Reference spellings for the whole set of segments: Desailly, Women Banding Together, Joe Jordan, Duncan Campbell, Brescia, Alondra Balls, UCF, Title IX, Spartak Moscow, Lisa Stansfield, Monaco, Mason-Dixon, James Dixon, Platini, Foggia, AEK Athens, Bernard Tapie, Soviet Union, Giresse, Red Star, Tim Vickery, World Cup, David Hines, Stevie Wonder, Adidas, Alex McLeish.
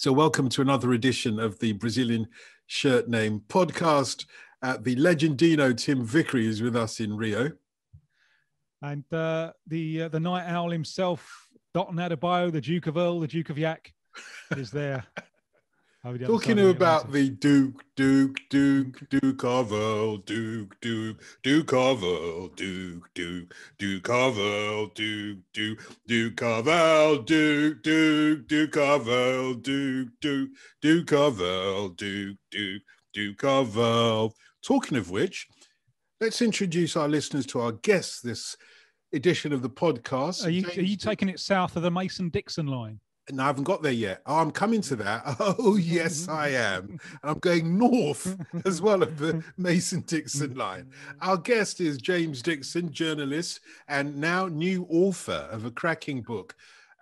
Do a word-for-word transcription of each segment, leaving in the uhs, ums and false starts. So welcome to another edition of the Brazilian Shirt Name podcast. Uh, the legendino Tim Vickery is with us in Rio. And uh, the uh, the night owl himself, Dotton Adebayo, the Duke of Earl, the Duke of Yak, is there. Talking about the Duke, Duke, Duke, Duke of Earl, Duke, Duke, Duke of Earl, Duke, Duke, Duke of Earl, Duke, Duke, Duke of Earl, Duke, Duke, Duke of Earl, Duke, Duke, Duke of Earl, Duke, Duke, Duke of Earl. Talking of which, let's introduce our listeners to our guests this edition of the podcast. Are you, are you taking it south of the Mason-Dixon line? No, I haven't got there yet. Oh, I'm coming to that. Oh, yes, I am. I'm going north as well of the Mason-Dixon line. Our guest is James Dixon, journalist and now new author of a cracking book.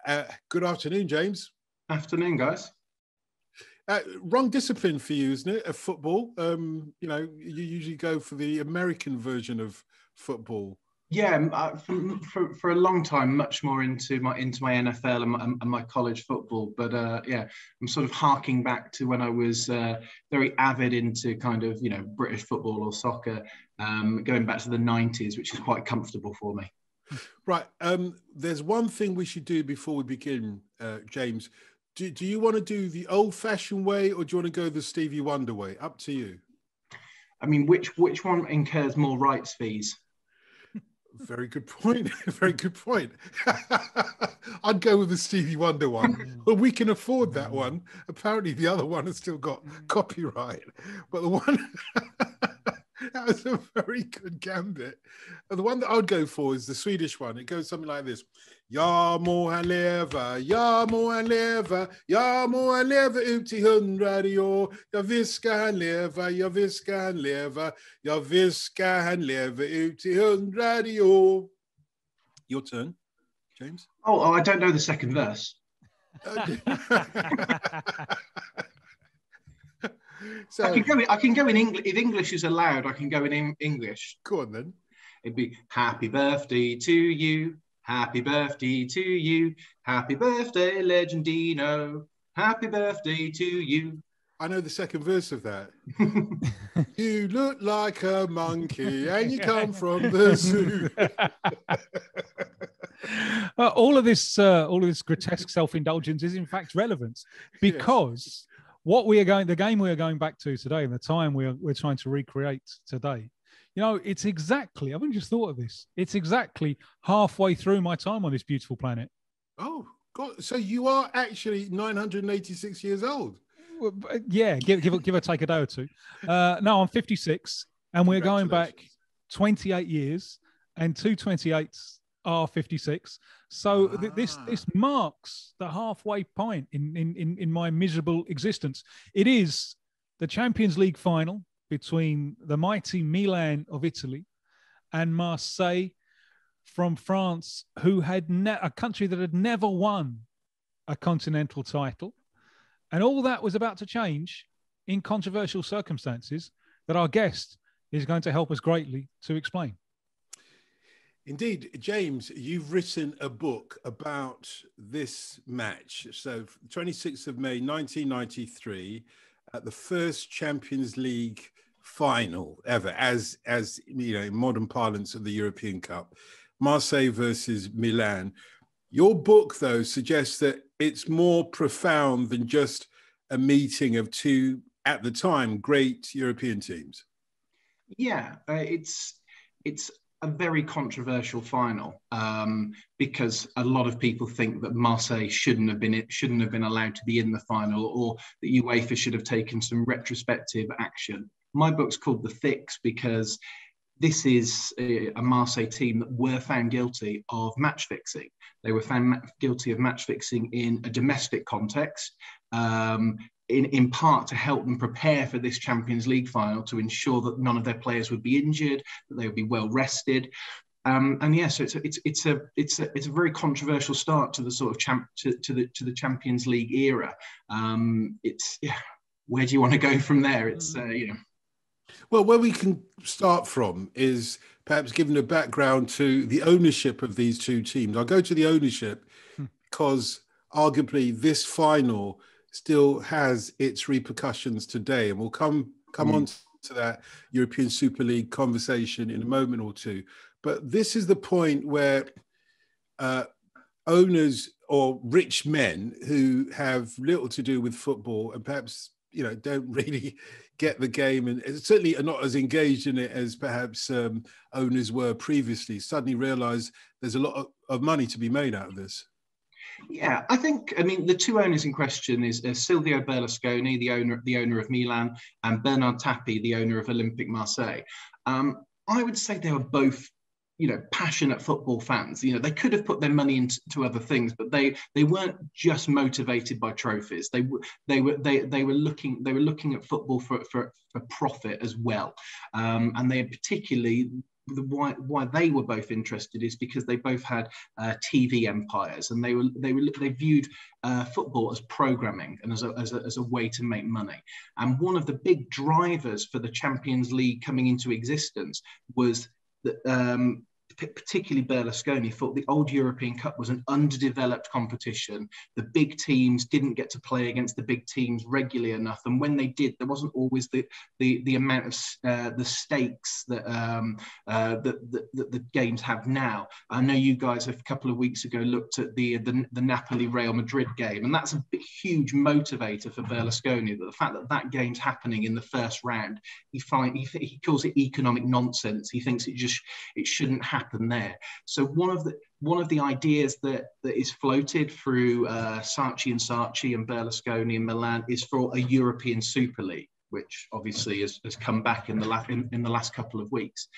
Uh, good afternoon, James. Afternoon, guys. Uh, wrong discipline for you, isn't it? Of football. Um, you know, you usually go for the American version of football. Yeah, uh, for, for for a long time, much more into my into my N F L and my, and my college football. But uh, yeah, I'm sort of harking back to when I was uh, very avid into kind of you know British football or soccer, um, going back to the nineties, which is quite comfortable for me. Right. Um, there's one thing we should do before we begin, uh, James. Do do you want to do the old-fashioned way, or do you want to go the Stevie Wonder way? Up to you. I mean, which which one incurs more rights fees? Very good point. Very good point. I'd go with the Stevie Wonder one. Well, we can afford that one. Apparently, the other one has still got copyright. But the one that was a very good gambit. The one that I'd go for is the Swedish one. It goes something like this: Ja må han leva, ja må han leva, ja må han leva ut till hundrade år. Ja visst ska han leva, ja visst ska han leva, ja visst ska han leva ut till hundrade år. Your turn, James. Oh, oh I don't know the second verse. So, I can go. In, I can go in English. If English is allowed, I can go in, in English. Go on then. It'd be happy birthday to you. Happy birthday to you. Happy birthday, Legendino. Happy birthday to you. I know the second verse of that. You look like a monkey and you come from the zoo. uh, all of this, uh, all of this grotesque self-indulgence is in fact relevant because. Yes. What we are going, the game we are going back to today, and the time we are, we're trying to recreate today, you know, it's exactly, I haven't just thought of this, it's exactly halfway through my time on this beautiful planet. Oh, God. So you are actually nine hundred eighty-six years old? Well, yeah, give, give, give or take a day or two. Uh, no, I'm fifty-six, and we're going back twenty-eight years, and two twenty-eights are fifty-six. So th- this this marks the halfway point in, in, in, in my miserable existence. It is the Champions League final between the mighty Milan of Italy and Marseille from France, who had ne- a country that had never won a continental title. And all that was about to change in controversial circumstances that our guest is going to help us greatly to explain. Indeed, James, you've written a book about this match. So twenty-sixth of May, nineteen ninety-three, at the first Champions League final ever, as, as you know, in modern parlance of the European Cup, Marseille versus Milan. Your book, though, suggests that it's more profound than just a meeting of two, at the time, great European teams. Yeah, uh, it's it's... a very controversial final um, because a lot of people think that Marseille shouldn't have been it shouldn't have been allowed to be in the final, or that UEFA should have taken some retrospective action. My book's called The Fix because this is a, a Marseille team that were found guilty of match fixing. They were found ma- guilty of match fixing in a domestic context. Um, In, in part to help them prepare for this Champions League final, to ensure that none of their players would be injured, that they would be well rested, um, and yeah, so it's a, it's it's a it's a it's a very controversial start to the sort of champ to, to the to the Champions League era. Um, it's yeah, where do you want to go from there? It's uh, you know, well, where we can start from is perhaps giving a background to the ownership of these two teams. I'll go to the ownership because arguably this final still has its repercussions today. And we'll come, come mm. on to that European Super League conversation in a moment or two. But this is the point where uh, owners or rich men who have little to do with football and perhaps, you know, don't really get the game and certainly are not as engaged in it as perhaps um, owners were previously, suddenly realize there's a lot of, of money to be made out of this. Yeah, I think, I mean, the two owners in question is uh, Silvio Berlusconi, the owner, the owner of Milan, and Bernard Tapie, the owner of Olympique Marseille. Um, I would say they were both, you know, passionate football fans. You know, they could have put their money into to other things, but they they weren't just motivated by trophies. They they were they they were looking they were looking at football for for, for profit as well, um, and they particularly. The why, why they were both interested is because they both had uh, T V empires, and they were they were they viewed uh, football as programming and as a, as a as a way to make money. And one of the big drivers for the Champions League coming into existence was that. Um, particularly Berlusconi thought the old European Cup was an underdeveloped competition. The big teams didn't get to play against the big teams regularly enough, and when they did, there wasn't always the the, the amount of uh, the stakes that, um, uh, that, that, that the games have now. I know you guys have, a couple of weeks ago, looked at the the, the Napoli Real Madrid game, and that's a big, huge motivator for Berlusconi, that the fact that that game's happening in the first round. He find he, he calls it economic nonsense. He thinks it just it shouldn't happen. happen there. So one of the one of the ideas that that is floated through uh, Sarchi and Sarchi and Berlusconi in Milan is for a European Super League, which obviously has, has come back in the last in, in the last couple of weeks,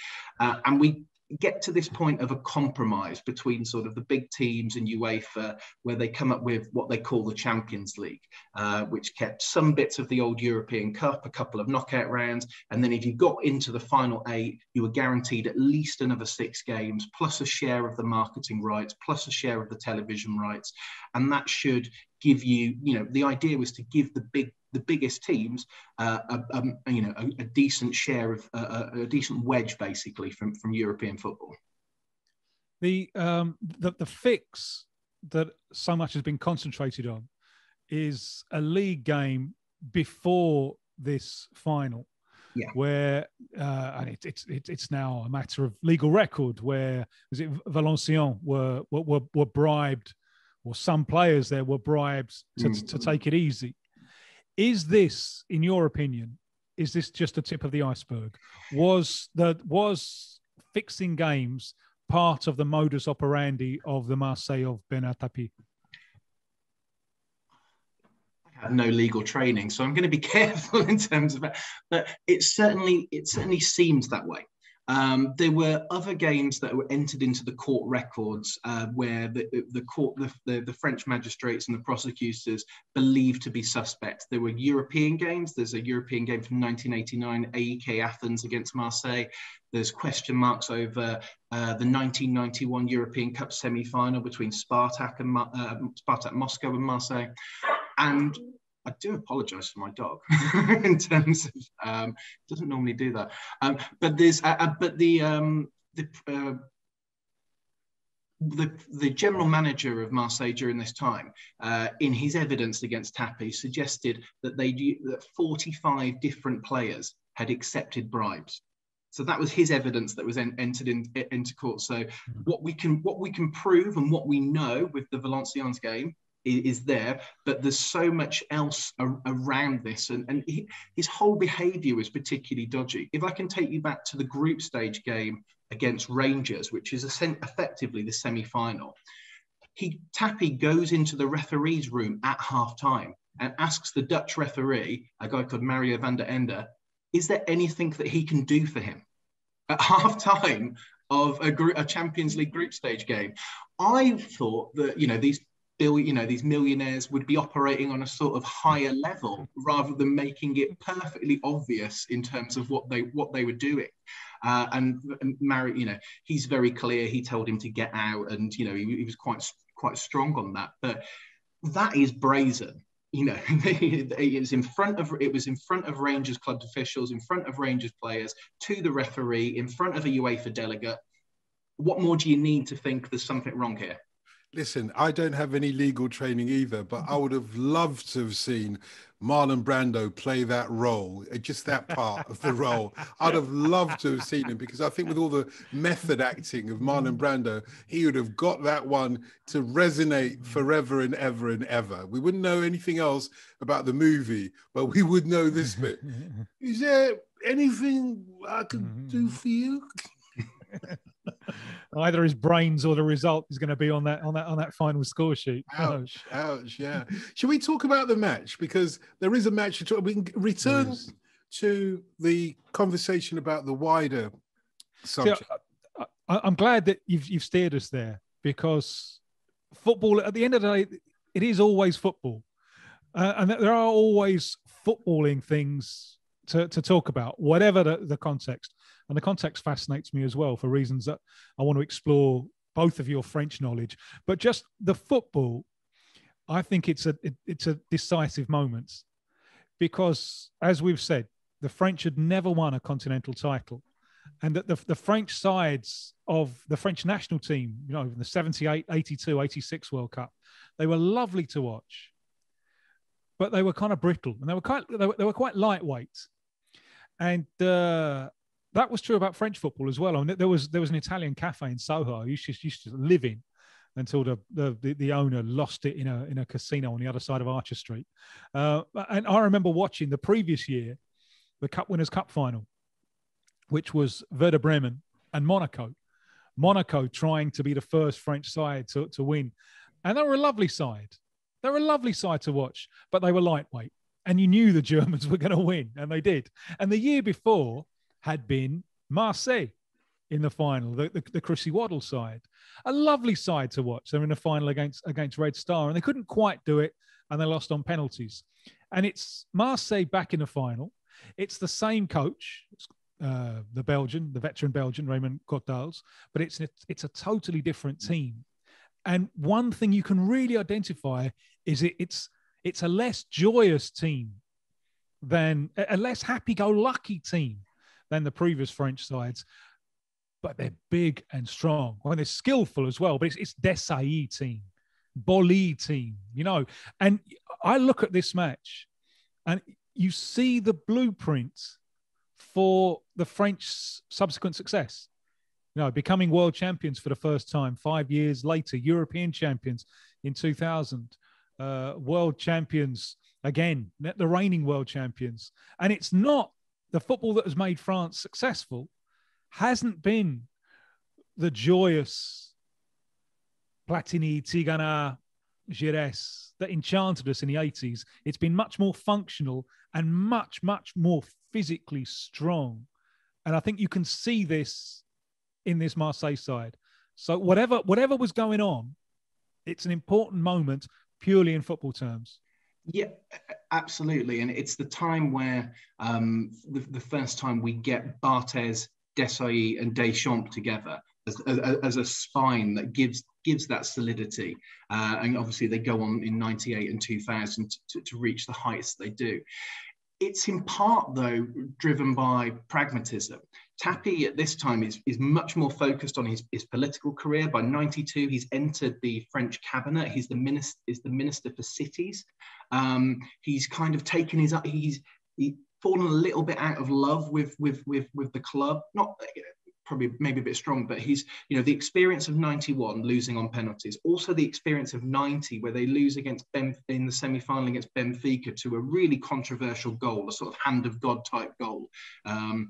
uh, and we get to this point of a compromise between sort of the big teams and UEFA, where they come up with what they call the Champions League, uh, which kept some bits of the old European Cup, a couple of knockout rounds, and then if you got into the final eight, you were guaranteed at least another six games, plus a share of the marketing rights, plus a share of the television rights, and that should give you, you know, the idea was to give the big the biggest teams, uh, a, a, you know, a, a decent share of uh, a, a decent wedge, basically, from from European football. The um, the the fix that so much has been concentrated on is a league game before this final, yeah. where uh, and it, it's it, it's now a matter of legal record. Where was it? Valenciennes were were were bribed, or some players there were bribed to, mm. to take it easy. Is this, in your opinion, is this just the tip of the iceberg? Was the, was fixing games part of the modus operandi of the Marseille of Bernard Tapie? I have no legal training, so I'm going to be careful in terms of that. But it certainly, it certainly seems that way. Um, there were other games that were entered into the court records uh, where the, the court, the, the, the French magistrates and the prosecutors believed to be suspects. There were European games. There's a European game from nineteen eighty-nine, A E K Athens against Marseille. There's question marks over uh, the nineteen ninety-one European Cup semi-final between Spartak and uh, Spartak Moscow and Marseille. And I do apologise for my dog in terms of um, doesn't normally do that, um, but there's uh, uh, but the um, the, uh, the the general manager of Marseille during this time, uh, in his evidence against Tapie, suggested that they that forty-five different players had accepted bribes. So that was his evidence that was en entered in, in, into court. So what we can what we can prove and what we know with the Valenciennes game is there, but there's so much else around this, and, and he, his whole behaviour was particularly dodgy. If I can take you back to the group stage game against Rangers, which is effectively the semi-final, he Tapie goes into the referee's room at half-time and asks the Dutch referee, a guy called Mario van der Ende, is there anything that he can do for him at half-time of a, group, a Champions League group stage game? I thought that, you know, these Bill, you know, these millionaires would be operating on a sort of higher level rather than making it perfectly obvious in terms of what they what they were doing. Uh, and, and Mario, you know, he's very clear. He told him to get out, and you know, he, he was quite quite strong on that. But that is brazen. You know, it was in front of it was in front of Rangers club officials, in front of Rangers players, to the referee, in front of a UEFA delegate. What more do you need to think there's something wrong here? Listen, I don't have any legal training either, but I would have loved to have seen Marlon Brando play that role, just that part of the role. I'd have loved to have seen him, because I think with all the method acting of Marlon Brando, he would have got that one to resonate forever and ever and ever. We wouldn't know anything else about the movie, but we would know this bit. Is there anything I can do for you? Either his brains or the result is going to be on that on that on that final score sheet. Ouch! Ouch! Yeah. Should we talk about the match, because there is a match to talk? We can return yes. to the conversation about the wider subject. See, I, I, I'm glad that you've you've steered us there, because football, at the end of the day, it is always football, uh, and there are always footballing things To, to talk about, whatever the, the context. And the context fascinates me as well, for reasons that I want to explore both of your French knowledge. But just the football, I think it's a it, it's a decisive moment, because, as we've said, the French had never won a continental title, and that the, the French sides of the French national team, you know, in the seventy-eight, eighty-two, eighty-six World Cup, they were lovely to watch, but they were kind of brittle, and they were quite they were, they were quite lightweight. And uh, that was true about French football as well. I mean, there was there was an Italian cafe in Soho I used to, used to live in until the, the the owner lost it in a in a casino on the other side of Archer Street. Uh, and I remember watching the previous year, the Cup Winners' Cup final, which was Werder Bremen and Monaco. Monaco trying to be the first French side to, to win. And they were a lovely side. They were a lovely side to watch, but they were lightweight. And you knew the Germans were going to win, and they did. And the year before had been Marseille in the final, the, the, the Chris Waddle side. A lovely side to watch. They're in the final against, against Red Star, and they couldn't quite do it, and they lost on penalties. And it's Marseille back in the final. It's the same coach, uh, the Belgian, the veteran Belgian, Raymond Cortals, but it's a, it's a totally different team. And one thing you can really identify is it, it's It's a less joyous team than a less happy-go-lucky team than the previous French sides, but they're big and strong. Well, they're skillful as well, but it's, it's Desailly team, Bolly team, you know. And I look at this match, and you see the blueprint for the French subsequent success. You know, becoming world champions for the first time five years later, European champions in two thousand. Uh, world champions again, the reigning world champions. And it's not the football that has made France successful, hasn't been the joyous Platini, Tigana, Giresse that enchanted us in the eighties. It's been much more functional and much, much more physically strong. And I think you can see this in this Marseille side. So whatever, whatever was going on, it's an important moment, purely in football terms. Yeah, absolutely. And it's the time where um, the, the first time we get Barthez, Desailly and Deschamps together as, as, as a spine that gives gives that solidity. Uh, and obviously they go on in ninety-eight and two thousand to, to reach the heights they do. It's in part, though, driven by pragmatism. Tapie at this time is, is much more focused on his, his political career. By ninety-two, he's entered the French cabinet. He's the minister, is the minister for cities. Um, he's kind of taken his, he's he fallen a little bit out of love with, with, with, with the club. Not probably, maybe a bit strong, but he's, you know, the experience of ninety-one losing on penalties. Also the experience of ninety, where they lose against Ben in the semi-final against Benfica to a really controversial goal, a sort of hand of God type goal. Um,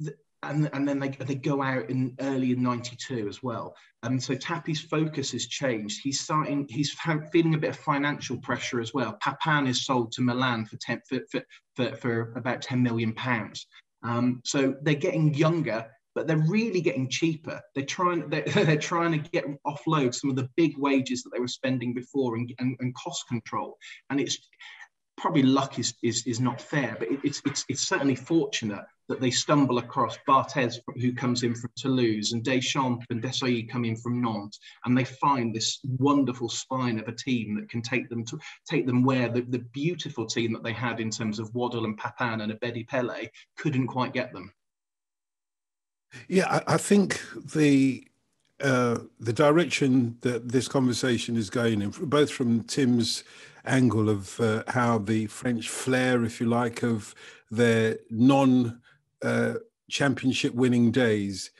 the, And, and then they, they go out in early in ninety-two as well. And so Tapie's focus has changed. He's starting, he's feeling a bit of financial pressure as well. Papin is sold to Milan for ten, for, for, for about ten million pounds. Um, so they're getting younger, but they're really getting cheaper. They're trying, they're, they're trying to get offload some of the big wages that they were spending before, and, and, and cost control. And it's probably luck is, is, is not fair, but it, it's, it's, it's certainly fortunate that they stumble across Barthez, who comes in from Toulouse, and Deschamps and Desailly come in from Nantes, and they find this wonderful spine of a team that can take them to take them where the, the beautiful team that they had in terms of Waddle and Papin and Abedi Pele couldn't quite get them. Yeah, I, I think the uh, the direction that this conversation is going in, both from Tim's angle of uh, how the French flair, if you like, of their non uh, championship winning days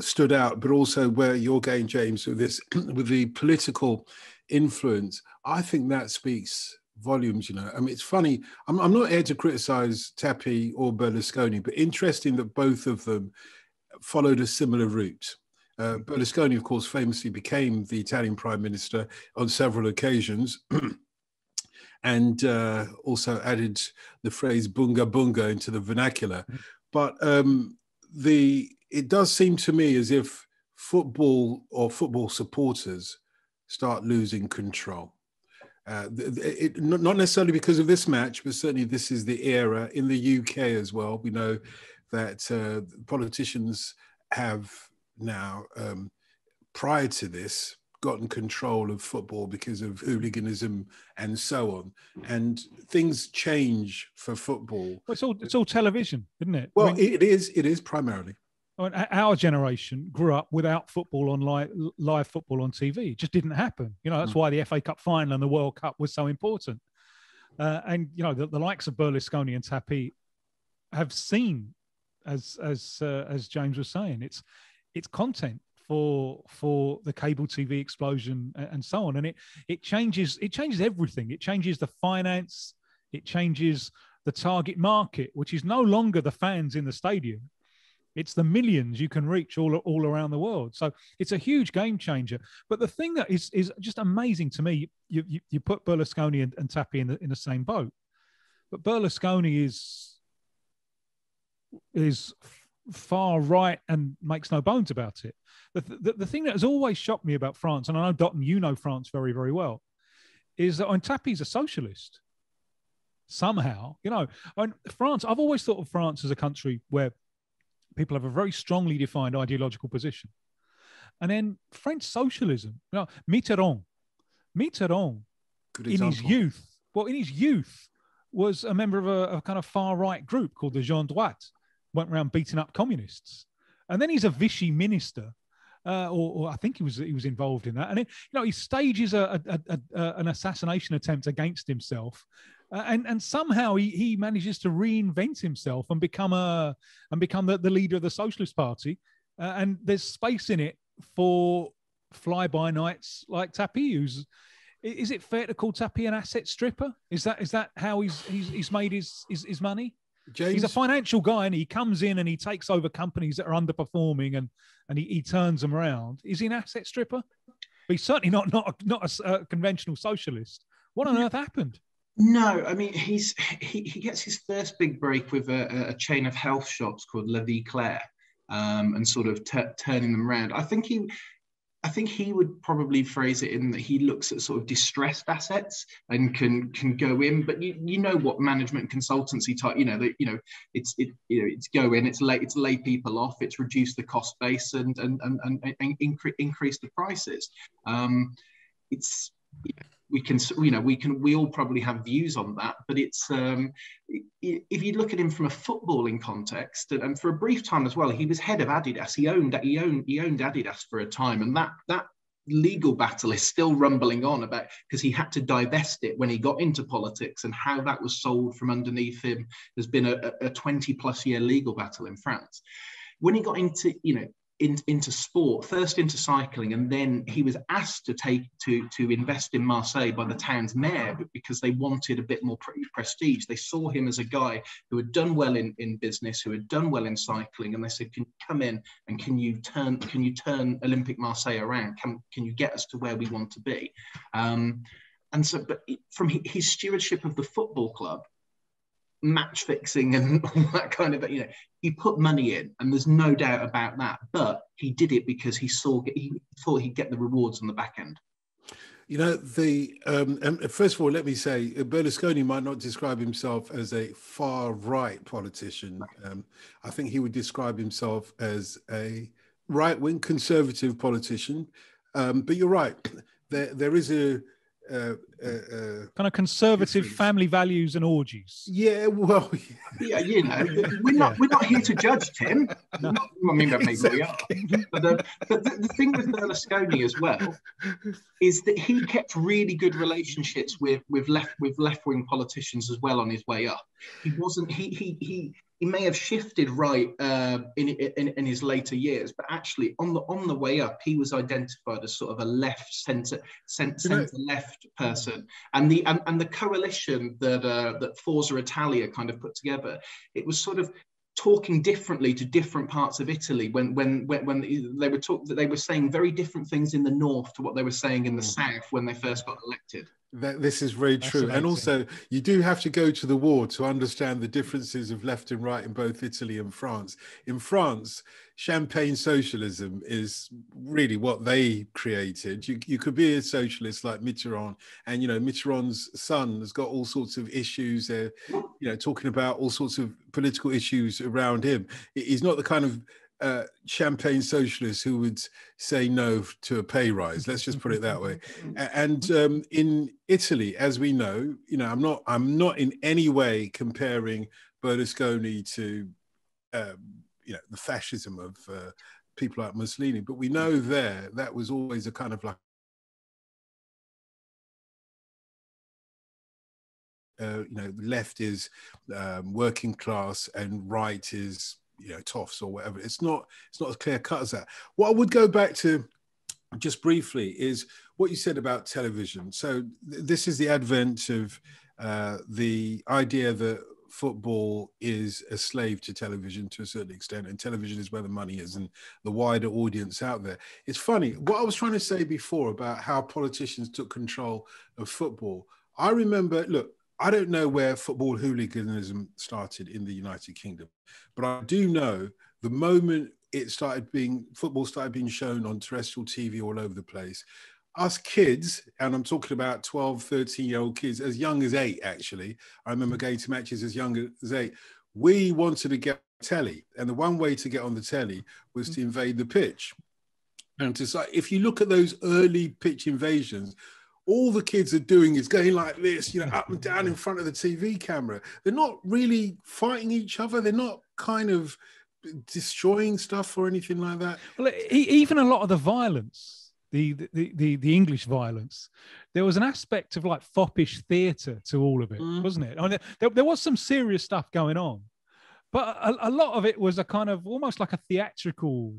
stood out, but also where you're going, James, with this, with the political influence. I think that speaks volumes, you know. I mean, it's funny. I'm, I'm not here to criticize Tapie or Berlusconi, but interesting that both of them followed a similar route. Uh, Berlusconi, of course, famously became the Italian prime minister on several occasions and uh, also added the phrase bunga bunga into the vernacular. But um, the it does seem to me as if football or football supporters start losing control. Uh, it, not necessarily because of this match, but certainly this is the era in the U K as well. We know that uh, politicians have now, um, prior to this, gotten control of football because of hooliganism and so on. And things change for football. Well, it's all it's all television, isn't it? Well, I mean, it is. It is primarily. I mean, our generation grew up without football on live, live football on T V. It just didn't happen. You know, that's why the F A Cup final and the World Cup was so important. Uh, and, you know, the, the likes of Berlusconi and Tapie have seen, as as uh, as James was saying, it's it's content for for the cable T V explosion and, and so on. And it it changes it changes everything. It changes the finance. It changes the target market, which is no longer the fans in the stadium. It's the millions you can reach all, all around the world. So it's a huge game changer. But the thing that is, is just amazing to me, you, you, you put Berlusconi and, and Tapie in the, in the same boat. But Berlusconi is, is far right and makes no bones about it. The, the, the thing that has always shocked me about France, and I know, Dotton, you know France very, very well, is that Tapie's a socialist. Somehow, you know, and France, I've always thought of France as a country where people have a very strongly defined ideological position. And then French socialism, you know, Mitterrand, Mitterrand in his youth, well, in his youth was a member of a, a kind of far-right group called the Gens Droite, went around beating up communists. And then he's a Vichy minister, uh, or, or I think he was he was involved in that. And then, you know, he stages a, a, a, a, an assassination attempt against himself. Uh, and and somehow he, he manages to reinvent himself and become a and become the, the leader of the Socialist Party. Uh, and there's space in it for fly-by-nights like Tapie. Who's, is it fair to call Tapie an asset stripper? Is that is that how he's he's, he's made his, his his money? James? He's a financial guy, and he comes in and he takes over companies that are underperforming and and he, he turns them around. Is he an asset stripper? But he's certainly not not not a, a conventional socialist. What on earth happened? No, I mean, he's he, he gets his first big break with a, a chain of health shops called La Vie Claire, um, and sort of turning them around. I think he, I think he would probably phrase it in that he looks at sort of distressed assets and can can go in. But you you know what management consultancy type, you know, that you know it's it you know it's go in, it's lay it's lay people off, it's reduce the cost base and and and and, and incre- increase the prices. Um, it's. You know, we can, you know, we can, we all probably have views on that, but it's, um, if you look at him from a footballing context, and, and for a brief time as well, he was head of Adidas. He owned, he owned, he owned Adidas for a time, and that that legal battle is still rumbling on about because he had to divest it when he got into politics, and how that was sold from underneath him. There's been a, a twenty plus year legal battle in France. When he got into, you know. In, into sport, first into cycling, and then he was asked to take to to invest in Marseille by the town's mayor because they wanted a bit more prestige. They saw him as a guy who had done well in, in business, who had done well in cycling, and they said, "Can you come in and can you turn can you turn Olympic Marseille around? Can can you get us to where we want to be?" Um, and so, but from his stewardship of the football club, match fixing and all that kind of, you know, he put money in, and there's no doubt about that. But he did it because he saw he thought he'd get the rewards on the back end. You know, the um, first of all, let me say Berlusconi might not describe himself as a far right politician. Um, I think he would describe himself as a right wing conservative politician. Um, but you're right, there there is a uh, uh, uh, kind of conservative family values and orgies. Yeah, well, yeah, yeah you know, we're not we're not here to judge, Tim. No. Not, I mean, maybe exactly. we are. But, uh, but the, the thing with Berlusconi as well is that he kept really good relationships with with left with left wing politicians as well on his way up. He wasn't he he he. He may have shifted right uh, in, in in his later years, but actually on the on the way up, he was identified as sort of a left centre centre, centre left person. And the and, and the coalition that uh, that Forza Italia kind of put together, it was sort of talking differently to different parts of Italy. When when when, when they were talk that they were saying very different things in the north to what they were saying in the south when they first got elected. That this is very true. And also, you do have to go to the war to understand the differences of left and right in both Italy and France. In France, champagne socialism is really what they created. You, you could be a socialist like Mitterrand, and, you know, Mitterrand's son has got all sorts of issues. Uh, you know, talking about all sorts of political issues around him. He's not the kind of Uh, champagne socialists who would say no to a pay rise. Let's just put it that way. And um, in Italy, as we know, you know, I'm not, I'm not in any way comparing Berlusconi to, um, you know, the fascism of uh, people like Mussolini. But we know there that was always a kind of like, uh, you know, left is um, working class and right is, you know, toffs or whatever. It's not, it's not as clear cut as that. What I would go back to just briefly is what you said about television. So th this is the advent of uh, the idea that football is a slave to television to a certain extent, and television is where the money is and the wider audience out there. It's funny, what I was trying to say before about how politicians took control of football. I remember, look, I don't know where football hooliganism started in the United Kingdom, but I do know the moment it started being, football started being shown on terrestrial T V all over the place, us kids, and I'm talking about twelve, thirteen year old kids, as young as eight, actually, I remember going to matches as young as eight, we wanted to get telly. And the one way to get on the telly was to invade the pitch. And to say, if you look at those early pitch invasions, all the kids are doing is going like this, you know, up and down in front of the T V camera. They're not really fighting each other. They're not kind of destroying stuff or anything like that. Well, even a lot of the violence, the the the, the English violence, there was an aspect of like foppish theatre to all of it, mm. wasn't it? I mean, there, there was some serious stuff going on, but a, a lot of it was a kind of almost like a theatrical.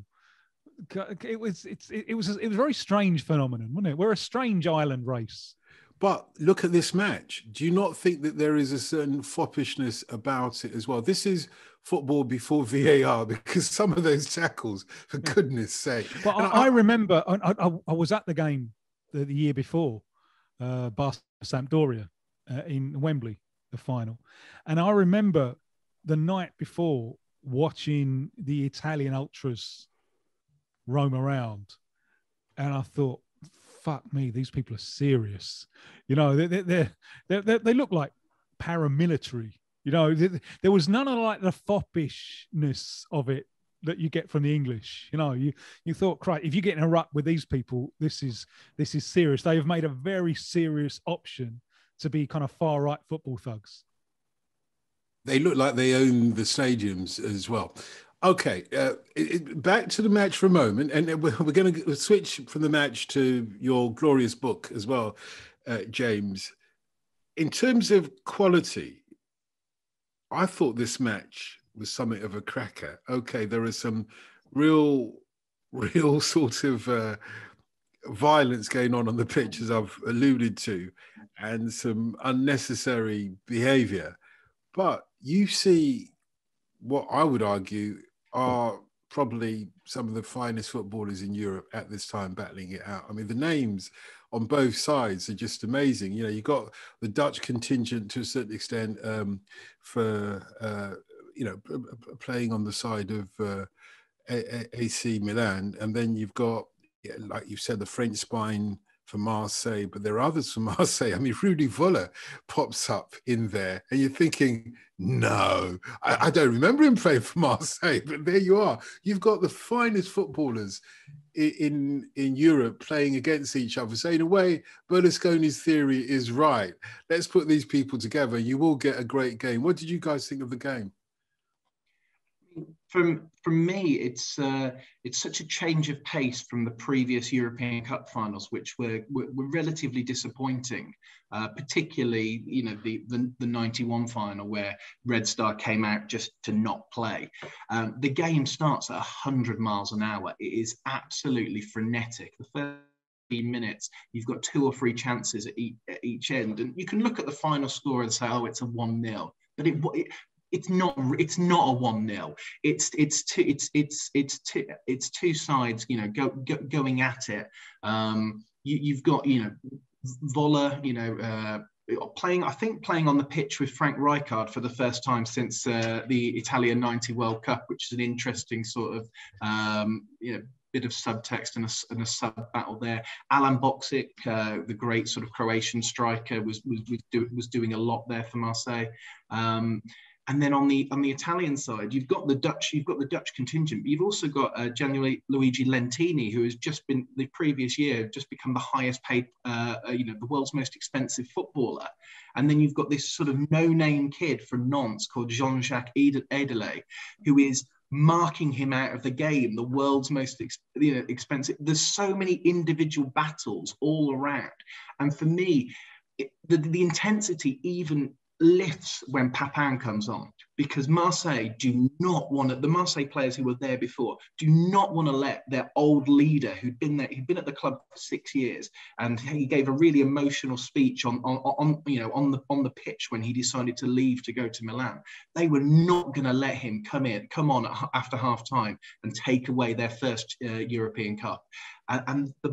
It was it's it was it was a very strange phenomenon, wasn't it? We're a strange island race. But look at this match. Do you not think that there is a certain foppishness about it as well? This is football before V A R, because some of those tackles, for goodness sake. But I, I, I remember I, I, I was at the game the, the year before, uh, Barcelona Sampdoria uh, in Wembley, the final, and I remember the night before watching the Italian ultras roam around, and I thought, fuck me, these people are serious. You know, they they they they look like paramilitary. You know, they, there was none of like the foppishness of it that you get from the English. You know, you you thought, crap, if you get in a rut with these people, this is this is serious. They have made a very serious option to be kind of far right football thugs. They look like they own the stadiums as well. Okay, uh, it, back to the match for a moment, and we're, we're going to switch from the match to your glorious book as well, uh, James. In terms of quality, I thought this match was something of a cracker. Okay, there is some real, real sort of uh, violence going on on the pitch, as I've alluded to, and some unnecessary behaviour. But you see what I would argue are probably some of the finest footballers in Europe at this time battling it out. I mean, the names on both sides are just amazing. You know, you've got the Dutch contingent to a certain extent um, for, uh, you know, playing on the side of uh, A A C Milan. And then you've got, yeah, like you said, the French spine for Marseille, but there are others for Marseille. I mean, Rudi Völler pops up in there and you're thinking, no, I, I don't remember him playing for Marseille, but there you are. You've got the finest footballers in, in Europe playing against each other. So in a way, Berlusconi's theory is right. Let's put these people together. You will get a great game. What did you guys think of the game? From, from me, it's uh, it's such a change of pace from the previous European Cup finals, which were were, were relatively disappointing, uh, particularly you know the, the the ninety-one final where Red Star came out just to not play. Um, the game starts at one hundred miles an hour. It is absolutely frenetic. The first minutes, you've got two or three chances at each, at each end, and you can look at the final score and say, oh, it's a one nil, but it. it It's not. It's not a one nil. It's it's two. It's it's it's two. It's two sides. You know, go, go, going at it. Um, you, you've got you know, Völler. You know, uh, playing. I think playing on the pitch with Frank Rijkaard for the first time since uh, the Italian ninety World Cup, which is an interesting sort of um, you know. Bit of subtext and a, and a sub battle there. Alan Boksic, uh, the great sort of Croatian striker, was was was, do, was doing a lot there for Marseille. Um, and then on the on the Italian side, you've got the Dutch, you've got the Dutch contingent, but you've also got uh, Gianluigi Lentini, who has just been the previous year just become the highest paid, uh, you know, the world's most expensive footballer. And then you've got this sort of no-name kid from Nantes called Jean-Jacques Edelet, who is marking him out of the game, the world's most ex you know, expensive. There's so many individual battles all around. And for me, it, the, the intensity even lifts when Papin comes on, because Marseille do not want to, the Marseille players who were there before, do not want to let their old leader who'd been there, who'd been at the club for six years, and he gave a really emotional speech on, on, on you know, on the, on the pitch when he decided to leave to go to Milan. They were not going to let him come in, come on after half time and take away their first uh, European Cup. And, and the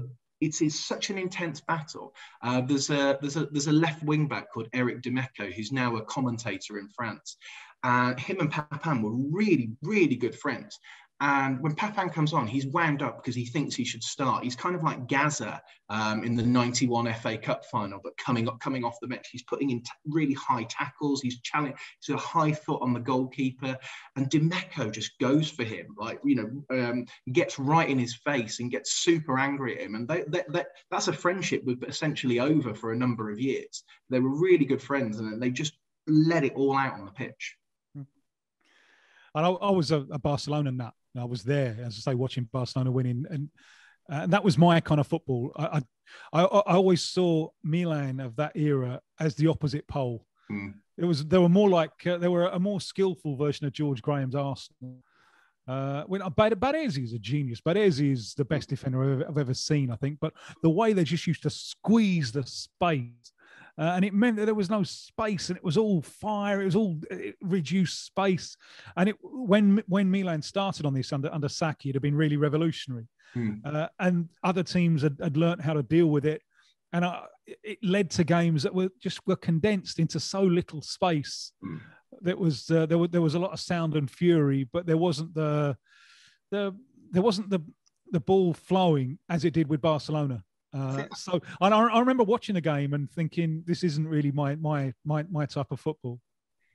It is such an intense battle. Uh, there's a there's a there's a left wing back called Eric Dimeco, who's now a commentator in France. Uh, him and Papin were really really good friends. And when Papin comes on, he's wound up because he thinks he should start. He's kind of like Gaza um, in the ninety-one F A Cup final, but coming up coming off the bench, he's putting in t really high tackles. He's challenging. He's a high foot on the goalkeeper, and Dimeco just goes for him, like you know, um, gets right in his face and gets super angry at him. And they, they, they, that's a friendship was essentially over for a number of years. They were really good friends, and they just let it all out on the pitch. And I, I was a, a Barcelona nut. I was there, as I say, watching Barcelona winning, and uh, and that was my kind of football. I, I I always saw Milan of that era as the opposite pole. Mm. It was they were more like uh, they were a more skillful version of George Graham's Arsenal. Uh, when uh, Baresi is a genius. Baresi is the best defender I've ever, I've ever seen, I think. But the way they just used to squeeze the space. Uh, and it meant that there was no space, and it was all fire. It was all it reduced space. And it, when when Milan started on this under under Sacchi, it had been really revolutionary. Mm. Uh, and other teams had, had learned how to deal with it, and I, it led to games that were just were condensed into so little space. Mm. That was uh, there was there was a lot of sound and fury, but there wasn't the the there wasn't the the ball flowing as it did with Barcelona. Uh, so and I, I remember watching the game and thinking, this isn't really my my my, my type of football.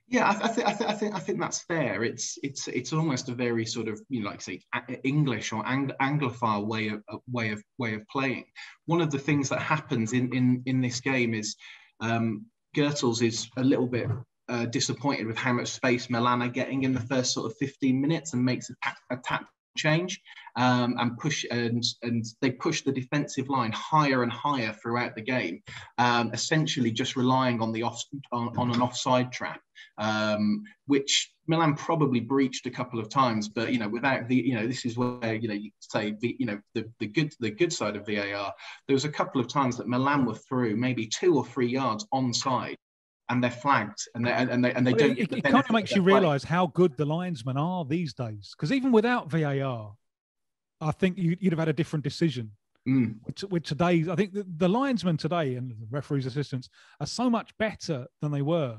Yeah, I, I think I, th I think I think that's fair. It's it's it's almost a very sort of you know like say English or ang Anglophile way of way of way of playing. One of the things that happens in in in this game is um, Goethals is a little bit. Uh, disappointed with how much space Milan are getting in the first sort of fifteen minutes, and makes a, a tap change um, and push and and they push the defensive line higher and higher throughout the game, um, essentially just relying on the off on, on an offside trap, um, which Milan probably breached a couple of times. But you know, without the you know, this is where you know you say the you know the the good the good side of V A R. There was a couple of times that Milan were through maybe two or three yards onside. And they're flagged, and they and they and they don't. It, it kind of makes you realise how good the linesmen are these days, because even without V A R, I think you'd, you'd have had a different decision. Mm. With, with today, I think the, the linesmen today and the referees' assistants are so much better than they were.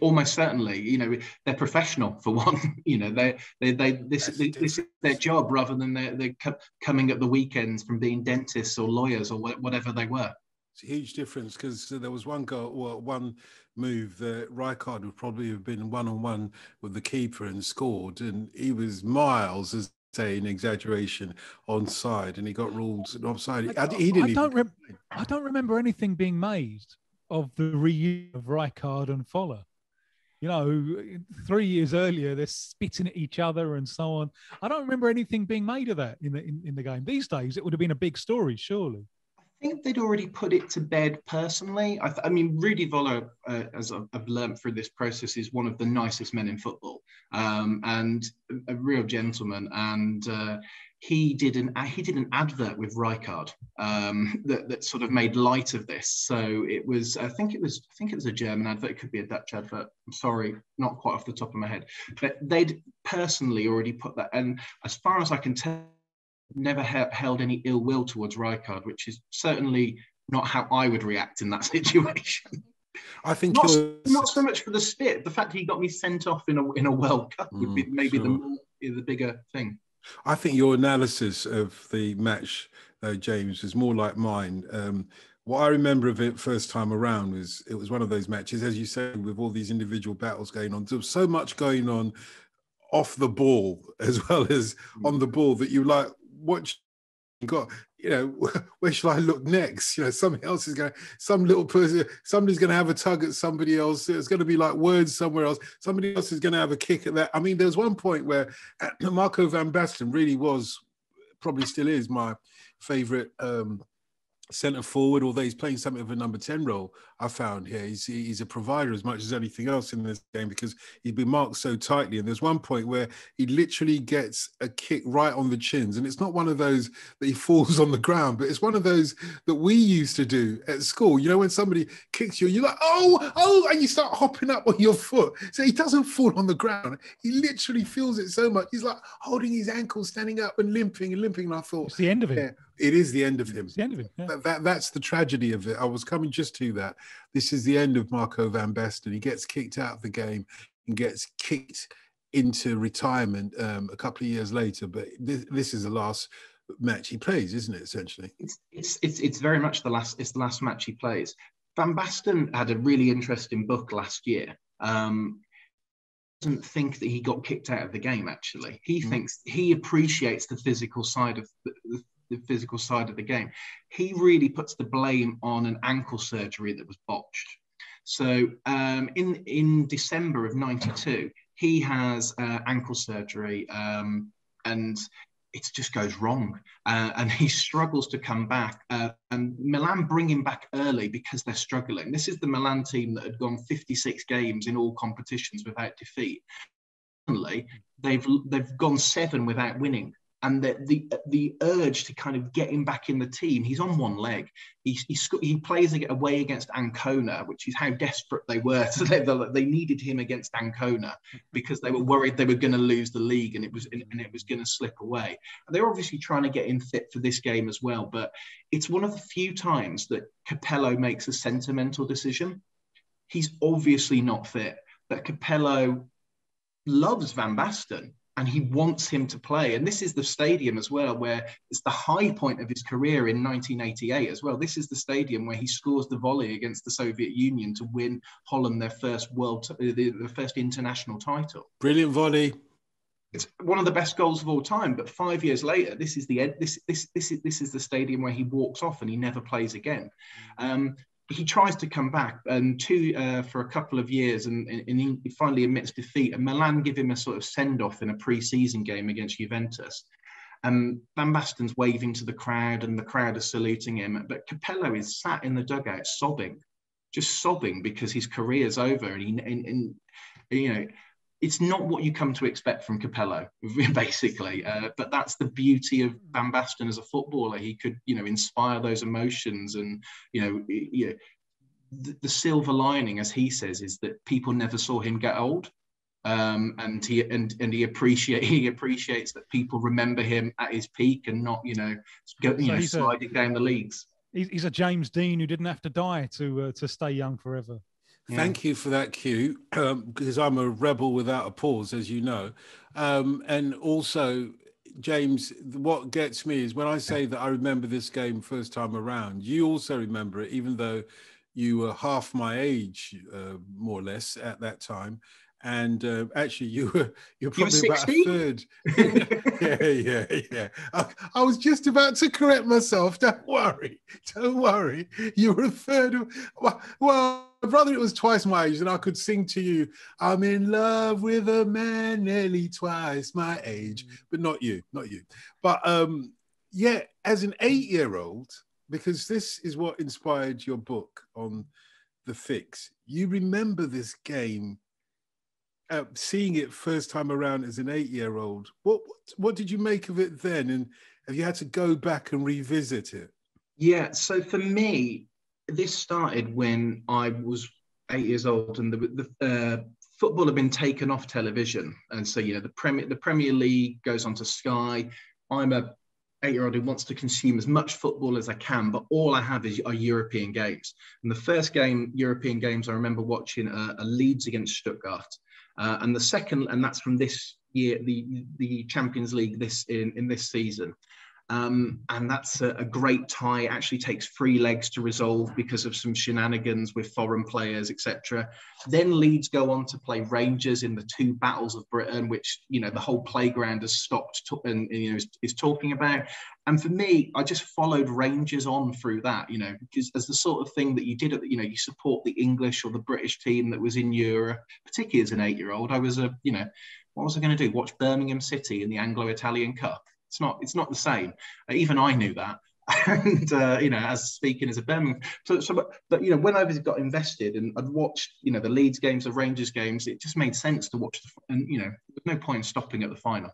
Almost certainly, you know, they're professional for one. You know, they they they this they, this is their job rather than they're, they're coming at the weekends from being dentists or lawyers or whatever they were. It's a huge difference, because there was one goal, well, one move that Rijkaard would probably have been one on one with the keeper and scored, and he was miles as say an exaggeration onside, and he got ruled offside. I, he didn't. I don't, even re- I don't remember anything being made of the reunion of Rijkaard and Völler. You know, three years earlier, they're spitting at each other and so on. I don't remember anything being made of that in the in, in the game. These days, it would have been a big story, surely. I think they'd already put it to bed personally. I, th- I mean, Rudi Völler, uh, as I've, I've learned through this process, is one of the nicest men in football, um, and a, a real gentleman. And uh, he did an he did an advert with Rijkaard um, that that sort of made light of this. So it was, I think it was, I think it was a German advert. It could be a Dutch advert. I'm sorry, not quite off the top of my head. But they'd personally already put that. And as far as I can tell, never he- held any ill will towards Rijkaard, which is certainly not how I would react in that situation. I think not, so, not so much for the spit. The fact he got me sent off in a in a World Cup would be maybe sure. the more, the bigger thing. I think your analysis of the match, though, James, was more like mine. Um, what I remember of it first time around was it was one of those matches, as you say, with all these individual battles going on. There was so much going on off the ball as well as on the ball that you like. What you got, you know, where shall I look next? You know, somebody else is going, some little person, somebody's going to have a tug at somebody else. It's going to be like words somewhere else. Somebody else is going to have a kick at that. I mean, there's one point where Marco van Basten really was, probably still is, my favourite um, centre forward, although he's playing something of a number ten role, I found here. He's, he's a provider as much as anything else in this game because he's been marked so tightly. And there's one point where he literally gets a kick right on the chins. And it's not one of those that he falls on the ground, but it's one of those that we used to do at school. You know, when somebody kicks you, you're like, oh, oh, and you start hopping up on your foot. So he doesn't fall on the ground. He literally feels it so much. He's like holding his ankle, standing up and limping and limping. And I thought, it's the end of it. Yeah, it is the end of him. It's the end of him. Yeah. That, that, that's the tragedy of it. I was coming just to that. This is the end of Marco van Basten. He gets kicked out of the game and gets kicked into retirement um, a couple of years later. But this, this is the last match he plays, isn't it, essentially? It's, it's it's it's very much the last. It's the last match he plays. Van Basten had a really interesting book last year. Um, doesn't think that he got kicked out of the game, actually. He mm. thinks he appreciates the physical side of the, the the physical side of the game. He really puts the blame on an ankle surgery that was botched. So um, in, in December of ninety-two, he has uh, ankle surgery um, and it just goes wrong. Uh, and he struggles to come back. Uh, and Milan bring him back early because they're struggling. This is the Milan team that had gone fifty-six games in all competitions without defeat. Suddenly, they've, they've gone seven without winning. And the, the the urge to kind of get him back in the team, he's on one leg. He he, he plays away against Ancona, which is how desperate they were. So they, they needed him against Ancona because they were worried they were going to lose the league and it was and it was going to slip away. And they're obviously trying to get him fit for this game as well. But it's one of the few times that Capello makes a sentimental decision. He's obviously not fit, but Capello loves Van Basten. And he wants him to play. And this is the stadium as well, where it's the high point of his career in nineteen eighty-eight as well. This is the stadium where he scores the volley against the Soviet Union to win Holland their first world, the first international title. Brilliant volley. It's one of the best goals of all time. But five years later, this is the this this this is this is the stadium where he walks off and he never plays again. Um, He tries to come back and two uh, for a couple of years, and, and he finally admits defeat. And Milan give him a sort of send off in a pre-season game against Juventus. And Van Basten's waving to the crowd, and the crowd are saluting him. But Capello is sat in the dugout sobbing, just sobbing because his career's over. And, he, and, and you know, it's not what you come to expect from Capello, basically. Uh, but that's the beauty of Van Basten as a footballer. He could, you know, inspire those emotions, and you know, you know the, the silver lining, as he says, is that people never saw him get old, um, and he and and he appreciate he appreciates that people remember him at his peak and not, you know, go, you so know sliding a, down the leagues. He's a James Dean who didn't have to die to uh, to stay young forever. Yeah. Thank you for that cue, um, because I'm a rebel without a pause, as you know. Um, and also, James, what gets me is when I say that I remember this game first time around, you also remember it, even though you were half my age, uh, more or less, at that time. And uh, actually, you were you're probably you were about a third. yeah, yeah, yeah. I, I was just about to correct myself. Don't worry, don't worry. You were a third of well, well, brother. It was twice my age, and I could sing to you. I'm in love with a man nearly twice my age, but not you, not you. But um, yeah, as an eight-year-old, because this is what inspired your book on the fix. You remember this game. Uh, seeing it first time around as an eight-year-old, what, what what did you make of it then? And have you had to go back and revisit it? Yeah, so for me, this started when I was eight years old, and the, the uh, football had been taken off television. And so, you know, the Premier, the Premier League goes onto Sky. I'm a eight-year-old who wants to consume as much football as I can, but all I have is, are European games. And the first game, European games, I remember watching uh, a Leeds against Stuttgart. Uh, and the second, and that's from this year, the the Champions League this in, in this season. Um, and that's a, a great tie. It actually takes three legs to resolve because of some shenanigans with foreign players, et cetera. Then Leeds go on to play Rangers in the two battles of Britain, which, you know, the whole playground has stopped to, and, and you know, is, is talking about. And for me, I just followed Rangers on through that, you know, because as the sort of thing that you did, you know, you support the English or the British team that was in Europe, particularly as an eight-year-old. I was a, you know, what was I going to do? Watch Birmingham City in the Anglo-Italian Cup. It's not, it's not the same. Even I knew that. And, uh, you know, as speaking as a Birmingham. So, so, but, you know, when I was got invested and I'd watched, you know, the Leeds games, the Rangers games, it just made sense to watch. The, and, you know, there's no point in stopping at the final.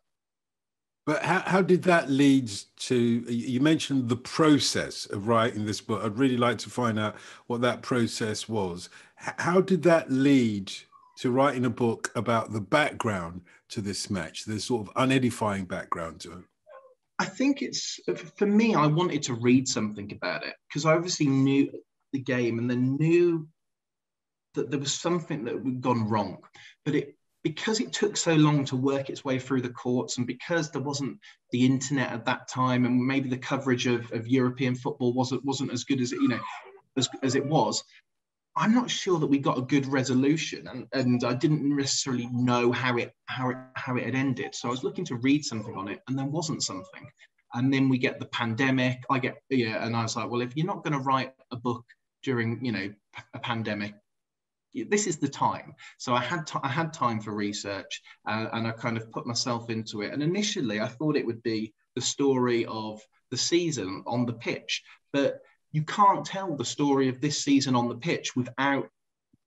But how, how did that lead to, you mentioned the process of writing this book. I'd really like to find out what that process was. How did that lead to writing a book about the background to this match, the sort of unedifying background to it? I think it's, for me, I wanted to read something about it because I obviously knew the game and then knew that there was something that had gone wrong. But it, because it took so long to work its way through the courts and because there wasn't the internet at that time and maybe the coverage of, of European football wasn't wasn't as good as it, you know, as, as it was, I'm not sure that we got a good resolution, and, and I didn't necessarily know how it, how it how it had ended. So I was looking to read something on it, and there wasn't something. And then we get the pandemic. I get yeah, and I was like, well, if you're not going to write a book during, you know, a pandemic, this is the time. So I had I had time for research, uh, and I kind of put myself into it. And initially, I thought it would be the story of the season on the pitch, but you can't tell the story of this season on the pitch without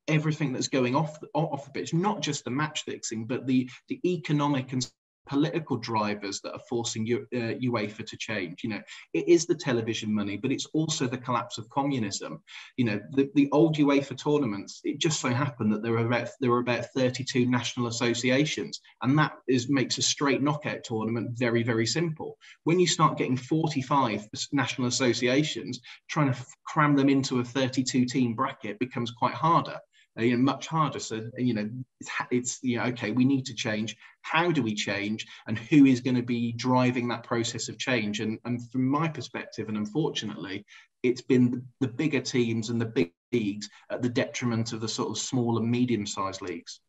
everything that's going off the, off the pitch, not just the match fixing, but the, the economic and political drivers that are forcing U, uh, UEFA to change. You know, it is the television money, but it's also the collapse of communism. You know, the, the old UEFA tournaments, it just so happened that there were about, there were about thirty-two national associations, and that is makes a straight knockout tournament very, very simple. When you start getting forty-five national associations, trying to cram them into a thirty-two team bracket becomes quite harder. You know, much harder. So, you know, it's, it's, you know, okay, we need to change. How do we change? And who is going to be driving that process of change? And, and from my perspective, and unfortunately, it's been the bigger teams and the big leagues at the detriment of the sort of small and medium-sized leagues.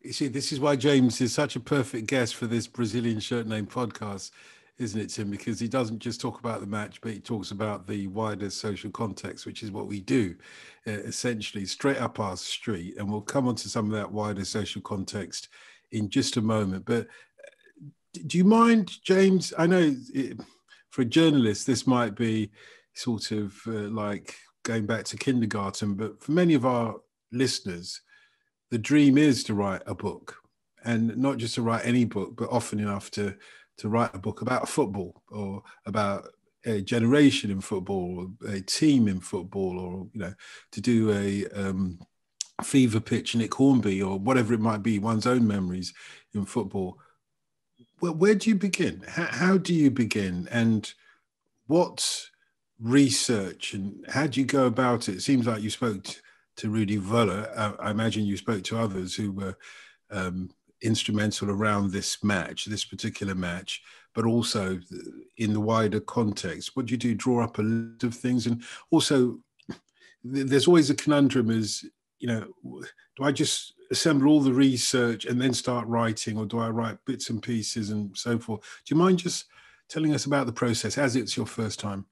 You see, this is why James is such a perfect guest for this Brazilian Shirt Name podcast, isn't it, Tim? Because he doesn't just talk about the match, but he talks about the wider social context, which is what we do, uh, essentially straight up our street. And we'll come on to some of that wider social context in just a moment. But do you mind, James? I know it, for a journalist, this might be sort of uh, like going back to kindergarten, but for many of our listeners, the dream is to write a book, and not just to write any book, but often enough to to write a book about football or about a generation in football, or a team in football, or, you know, to do a um, fever pitch Nick Hornby or whatever it might be, one's own memories in football. Well, where do you begin? How, how do you begin? And what research and how do you go about it? It seems like you spoke to to Rudi Völler. I, I imagine you spoke to others who were um, instrumental around this match, this particular match, but also in the wider context. What do you do? Draw up a list of things, and also there's always a conundrum: is you know, do I just assemble all the research and then start writing, or do I write bits and pieces and so forth? Do you mind just telling us about the process as it's your first time?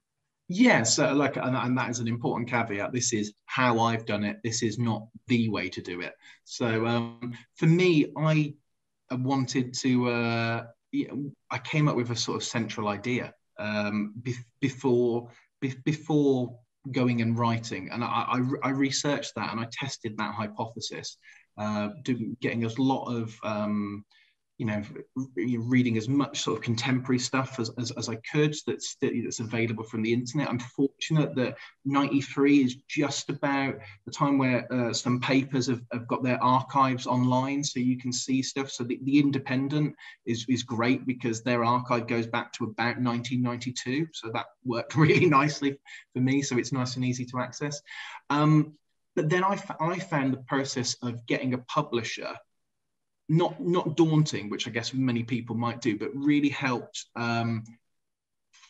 Yes, uh, like, and, and that is an important caveat. This is how I've done it. This is not the way to do it. So um, for me, I wanted to, uh, I came up with a sort of central idea um, be before, be before going and writing. And I, I, I researched that and I tested that hypothesis, uh, doing, getting a lot of, um, you know, reading as much sort of contemporary stuff as, as, as I could that's, that's available from the internet. I'm fortunate that ninety-three is just about the time where uh, some papers have, have got their archives online, so you can see stuff. So the, the Independent is, is great because their archive goes back to about nineteen ninety-two. So that worked really nicely for me. So it's nice and easy to access. Um, but then I, I found the process of getting a publisher Not, not daunting, which I guess many people might do, but really helped um,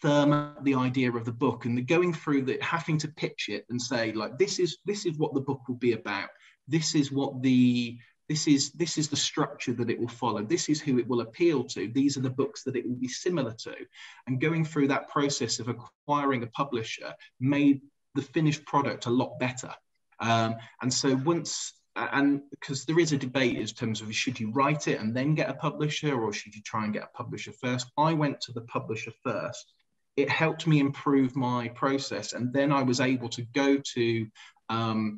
firm up the idea of the book, and the going through that, having to pitch it and say, like, this is this is what the book will be about. This is what the this is this is the structure that it will follow. This is who it will appeal to. These are the books that it will be similar to. And going through that process of acquiring a publisher made the finished product a lot better. Um, and so once. And because there is a debate in terms of should you write it and then get a publisher, or should you try and get a publisher first? I went to the publisher first. It helped me improve my process. And then I was able to go to um,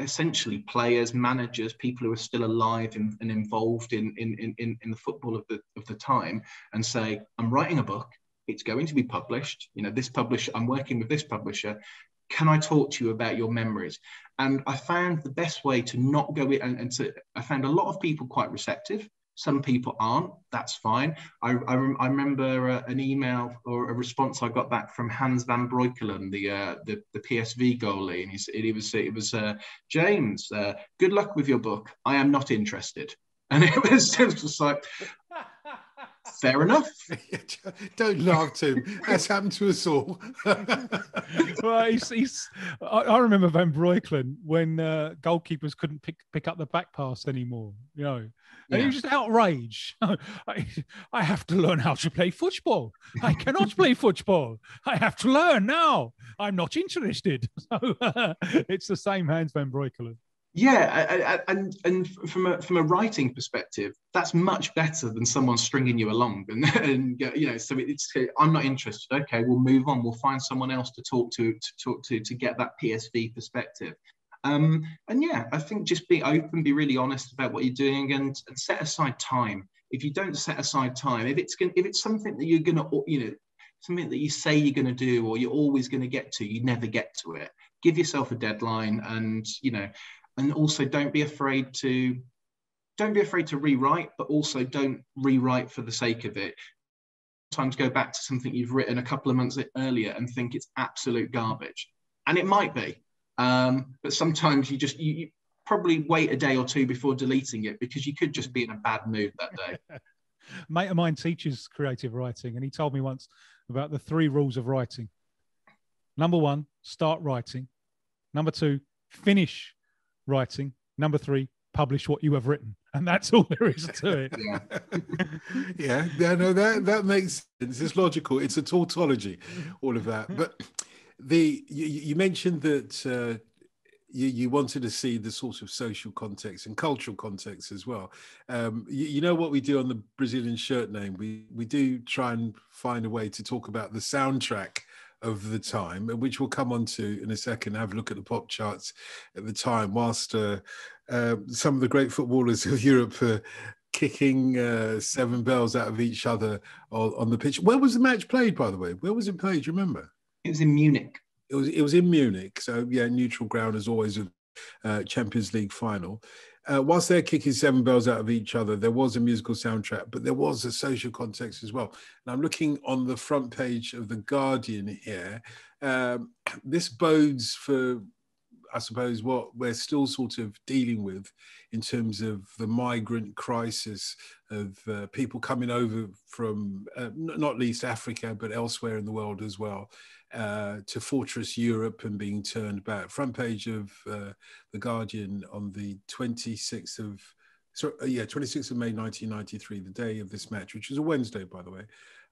essentially players, managers, people who are still alive and, and involved in, in, in, in the football of the, of the time, and say, I'm writing a book. It's going to be published. You know, this publisher, I'm working with this publisher. Can I talk to you about your memories? And I found the best way to not go in and, and to, I found a lot of people quite receptive. Some people aren't, that's fine. I, I, rem, I remember uh, an email or a response I got back from Hans van Breukelen, the, uh, the, the P S V goalie. And he, he was, it was uh, James, uh, good luck with your book. I am not interested. And it was, it was just like, fair enough. Don't laugh, Tim. That's happened to us all. Well, he's, he's, I, I remember Van Breukelen when uh, goalkeepers couldn't pick pick up the back pass anymore. You know, yeah. And he was just outraged. I, I have to learn how to play football. I cannot play football. I have to learn now. I'm not interested. So uh, it's the same Hans van Breukelen. Yeah, and and from a from a writing perspective, that's much better than someone stringing you along. And, and you know, so it's I'm not interested. Okay, we'll move on. We'll find someone else to talk to to talk to to get that P S V perspective. Um, and yeah, I think just be open, be really honest about what you're doing, and, and set aside time. If you don't set aside time, if it's gonna, if it's something that you're gonna, you know, something that you say you're gonna do or you're always gonna get to, you never get to it. Give yourself a deadline, and you know. And also don't be afraid to, don't be afraid to rewrite, but also don't rewrite for the sake of it. Sometimes go back to something you've written a couple of months earlier and think it's absolute garbage. And it might be, um, but sometimes you just, you, you probably wait a day or two before deleting it because you could just be in a bad mood that day. Mate of mine teaches creative writing, and he told me once about the three rules of writing. Number one, start writing. Number two, finish writing. Number three, publish what you have written. And that's all there is to it. Yeah, yeah, yeah, no, that, that makes sense. It's logical. It's a tautology, all of that. But the you, you mentioned that uh, you, you wanted to see the sort of social context and cultural context as well. Um, you, you know what we do on the Brazilian shirt name? We, we do try and find a way to talk about the soundtrack of the time, which we'll come on to in a second, have a look at the pop charts at the time, whilst uh, uh, some of the great footballers of Europe are kicking uh, seven bells out of each other on, on the pitch. Where was the match played, by the way? Where was it played, do you remember? It was in Munich. It was, it was in Munich, so yeah, neutral ground as always of uh, Champions League final. Uh, whilst they're kicking seven bells out of each other, there was a musical soundtrack, but there was a social context as well. And I'm looking on the front page of The Guardian here. Um, this bodes for, I suppose what we're still sort of dealing with in terms of the migrant crisis of uh, people coming over from uh, not least Africa, but elsewhere in the world as well, uh, to Fortress Europe and being turned back. Front page of uh, The Guardian on the twenty-sixth of, so, uh, yeah, twenty-sixth of May nineteen ninety-three, the day of this match, which is a Wednesday, by the way,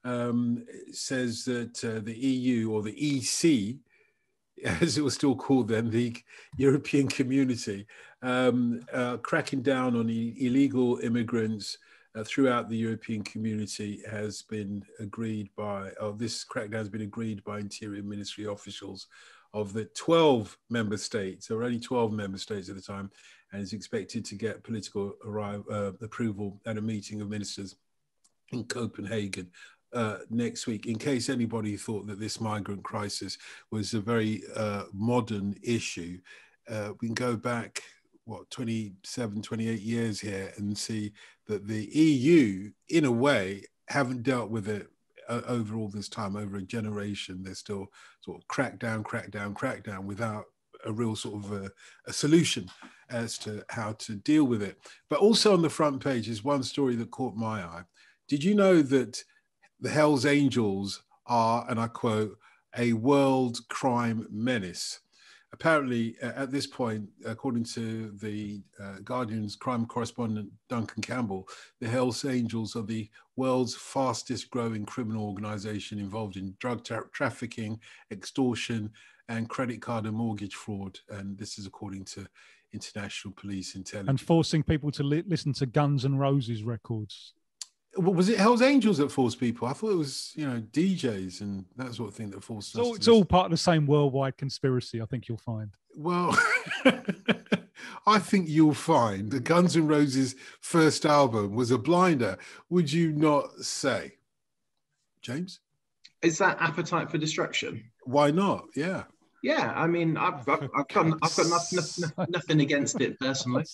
um, says that uh, the E U, or the E C, as it was still called then, the European Community, um, uh, cracking down on e illegal immigrants uh, throughout the European Community has been agreed by, or oh, this crackdown has been agreed by Interior Ministry officials of the twelve member states. There were only twelve member states at the time, and is expected to get political arrival, uh, approval at a meeting of ministers in Copenhagen Uh, next week, in case anybody thought that this migrant crisis was a very uh, modern issue. Uh, we can go back, what, twenty-seven, twenty-eight years here and see that the E U, in a way, haven't dealt with it uh, over all this time, over a generation. They're still sort of crack down, crack down, crack down without a real sort of a, a solution as to how to deal with it. But also on the front page is one story that caught my eye. Did you know that the Hells Angels are, and I quote, a world crime menace? Apparently, uh, at this point, according to the uh, Guardian's crime correspondent, Duncan Campbell, the Hells Angels are the world's fastest growing criminal organization involved in drug tra trafficking, extortion, and credit card and mortgage fraud. And this is according to international police intelligence. And forcing people to li listen to Guns N' Roses records. Was it Hells Angels that forced people? I thought it was, you know, D Js and that sort of thing that forced us. It's all part of the same worldwide conspiracy, I think you'll find. Well, I think you'll find the Guns N' Roses first album was a blinder, would you not say? James? Is that Appetite for Destruction? Why not? Yeah. Yeah, I mean, I've, I've, I've got, I've got nothing, nothing against it personally.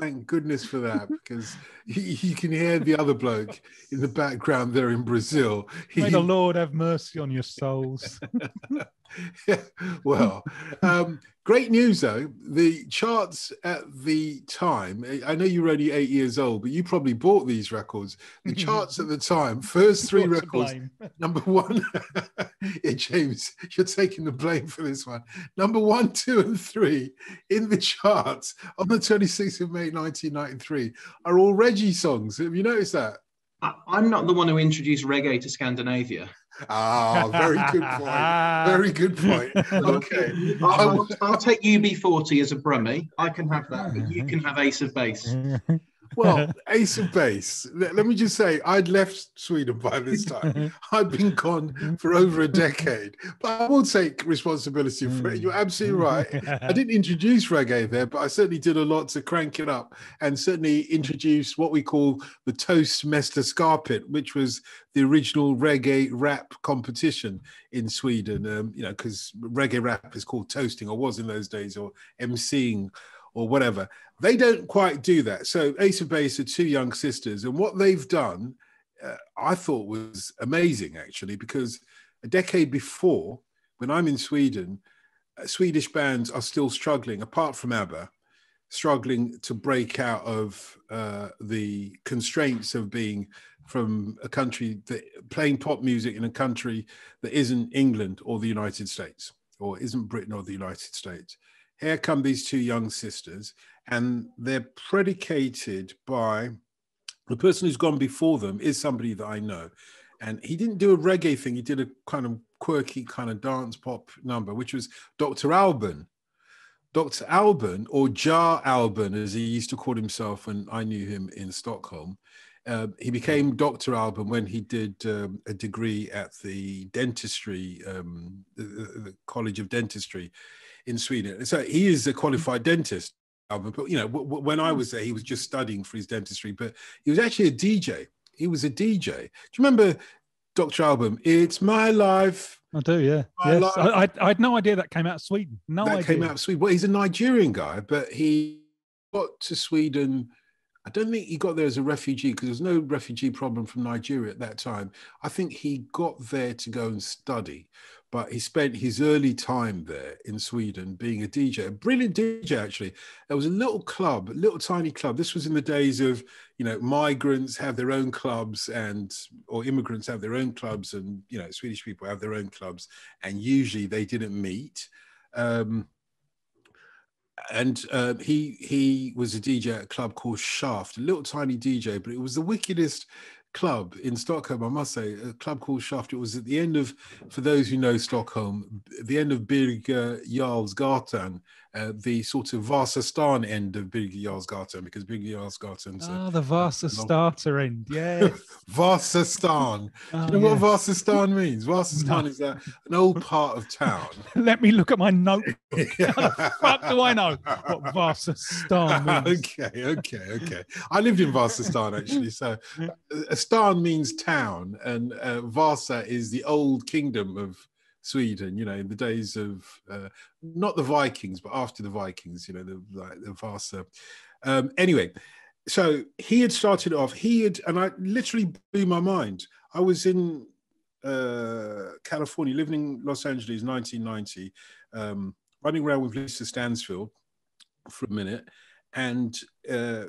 Thank goodness for that, because you can hear the other bloke in the background there in Brazil. He... May the Lord have mercy on your souls. Yeah, well, um, great news, though. The charts at the time, I know you were only eight years old, but you probably bought these records. The charts at the time, first three records, number one, yeah, James, you're taking the blame for this one. Number one, two, and three in the charts on the twenty-sixth of May nineteen ninety-three are all reggae songs. Have you noticed that? I, I'm not the one who introduced reggae to Scandinavia. Ah, very good point. Very good point. Okay. I'll, I'll take U B forty as a Brummie. I can have that, but you can have Ace of Base. Well, Ace of Base. Let me just say, I'd left Sweden by this time. I'd been gone for over a decade. But I will take responsibility for it. You're absolutely right. I didn't introduce reggae there, but I certainly did a lot to crank it up and certainly introduced what we call the Toastmester Skarpet, which was the original reggae rap competition in Sweden, um, you know, because reggae rap is called toasting, or was in those days, or emceeing, or whatever. They don't quite do that. So Ace of Base are two young sisters. And what they've done, uh, I thought was amazing, actually, because a decade before, when I'm in Sweden, uh, Swedish bands are still struggling, apart from ABBA, struggling to break out of uh, the constraints of being from a country, that, playing pop music in a country that isn't England or the United States, or isn't Britain or the United States. Here come these two young sisters, and they're predicated by the person who's gone before them is somebody that I know. And he didn't do a reggae thing. He did a kind of quirky kind of dance pop number, which was Doctor Alban. Doctor Alban, or Jar Alban, as he used to call himself when I knew him in Stockholm. Uh, he became Doctor Alban when he did um, a degree at the dentistry, um, the, the College of Dentistry in Sweden. So he is a qualified dentist, Alban, but you know, w w when I was there, he was just studying for his dentistry, but he was actually a D J. He was a D J. Do you remember Doctor Alban? It's my life. I do, yeah. Yes. I, I, I had no idea that came out of Sweden. No that idea. That came out of Sweden. Well, he's a Nigerian guy, but he got to Sweden I don't think he got there as a refugee, because there's no refugee problem from Nigeria at that time. I think he got there to go and study, but he spent his early time there in Sweden being a D J, a brilliant D J, actually. There was a little club, a little tiny club. This was in the days of, you know, migrants have their own clubs and, or immigrants have their own clubs and, you know, Swedish people have their own clubs, and usually they didn't meet. Um, And uh, he he was a D J at a club called Shaft, a little tiny D J, but it was the wickedest club in Stockholm, I must say, a club called Shaft. It was at the end of, for those who know Stockholm, the end of Birger Jarlsgatan, uh, the sort of Vasastan end of Birger Jarlsgatan, because Birger Jarlsgatan's... Ah, oh, the Vasastarter long... end, yes. Vasastan. Oh, Do you know yes. what Vasastan means? Vasastan no. is a, an old part of town. Let me look at my notebook. How the fuck do I know what Vasastan means? Okay, okay, okay. I lived in Vasastan, actually, so... A Stan means town, and uh, Vasa is the old kingdom of Sweden, you know, in the days of, uh, not the Vikings, but after the Vikings, you know, the, like, the Vasa. Um, anyway, so he had started off, he had, and I literally blew my mind. I was in uh, California, living in Los Angeles, nineteen ninety, um, running around with Lisa Stansfield for a minute, and uh,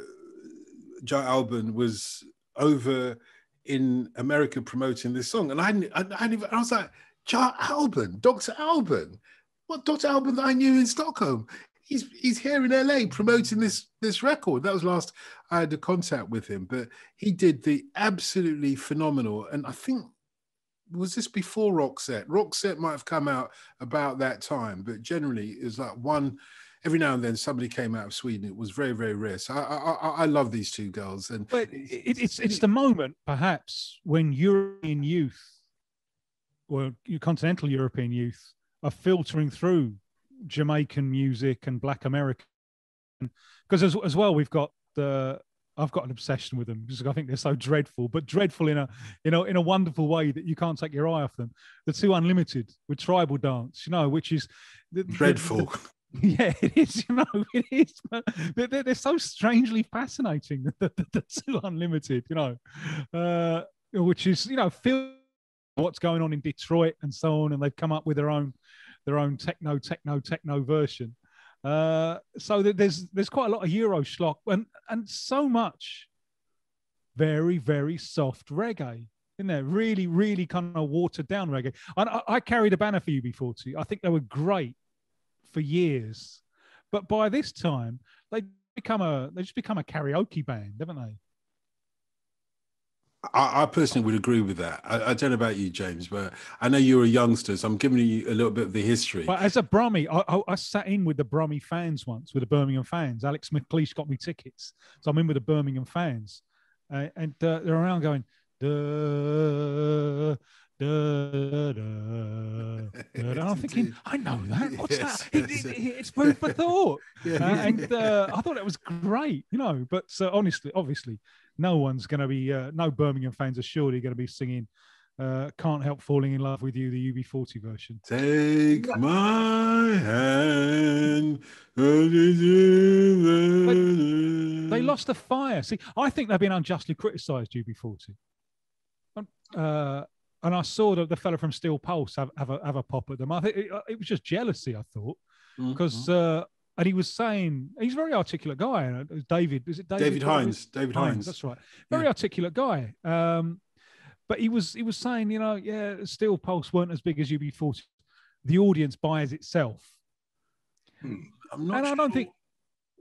Jai Alban was over in America promoting this song, and I, I, I, even, I was like, Jai Alban, Doctor Alban, what Doctor Alban that I knew in Stockholm? He's he's here in L A promoting this this record. That was last I had a contact with him, but he did the absolutely phenomenal. And I think was this before Roxette? Roxette might have come out about that time, but generally it was like one. Every now and then somebody came out of Sweden. It was very, very rare. So I, I, I love these two girls. And but it, it's it's the moment, perhaps, when European youth, or continental European youth, are filtering through Jamaican music and Black American. Because as as well, we've got the I've got an obsession with them because I think they're so dreadful, but dreadful in a you know in a wonderful way that you can't take your eye off them. The Two Unlimited with Tribal Dance, you know, which is the, dreadful. The, Yeah, it is, you know, it is. But they're, they're so strangely fascinating, the, the, the Two Unlimited, you know, uh, which is, you know, feel what's going on in Detroit and so on, and they've come up with their own their own techno, techno, techno version. Uh, so there's there's quite a lot of Euro schlock and, and so much very, very soft reggae. Isn't there? Really, really kind of watered down reggae. And I, I carried a banner for U B forty. I think they were great for years, but by this time they become a they just become a karaoke band, haven't they? I, I personally would agree with that. I, I don't know about you, James, but I know you're a youngster, so I'm giving you a little bit of the history. But as a Brummie, I, I, I sat in with the Brummie fans once, with the Birmingham fans. Alex McLeish got me tickets, so I'm in with the Birmingham fans, uh, and uh, they're around going, duh. Da, da, da, da. I'm thinking, I know that. What's yes, that? Yes, it, it, it, it's food for thought. Yeah, uh, and uh, I thought it was great, you know. But uh, honestly, obviously, no one's going to be, uh, no Birmingham fans are surely going to be singing uh, Can't Help Falling in Love with You, the U B forty version. Take yeah. my hand. They lost the fire. See, I think they've been unjustly criticised, U B forty. Uh, And I saw the, the fella from Steel Pulse have, have, a, have a pop at them. I think it, it was just jealousy, I thought, because mm-hmm. uh, and he was saying he's a very articulate guy. David, is it David? David Hines. David Hines. Hines. That's right. Very yeah. articulate guy. Um, but he was he was saying, you know, yeah, Steel Pulse weren't as big as U B forty. The audience buys itself. Hmm. I'm not. And sure. I don't think.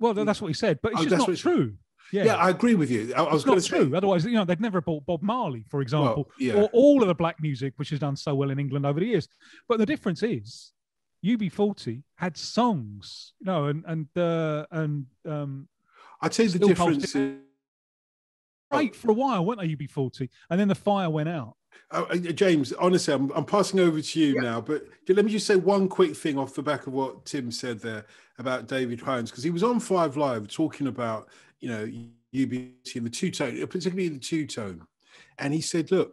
Well, that's what he said, but it's oh, just not true. Yeah. yeah, I agree with you. I, I was not true. Say... Otherwise, you know, they'd never bought Bob Marley, for example, well, yeah. or all of the black music, which has done so well in England over the years. But the difference is, U B forty had songs, you know, and and uh, and um, I'd say the difference is great for a while, weren't they? U B forty, and then the fire went out. Uh, James, honestly, I'm, I'm passing over to you yeah. now, but let me just say one quick thing off the back of what Tim said there about David Hines, because he was on Five Live talking about, you know, U B forty and the two-tone, particularly the two-tone. And he said, look,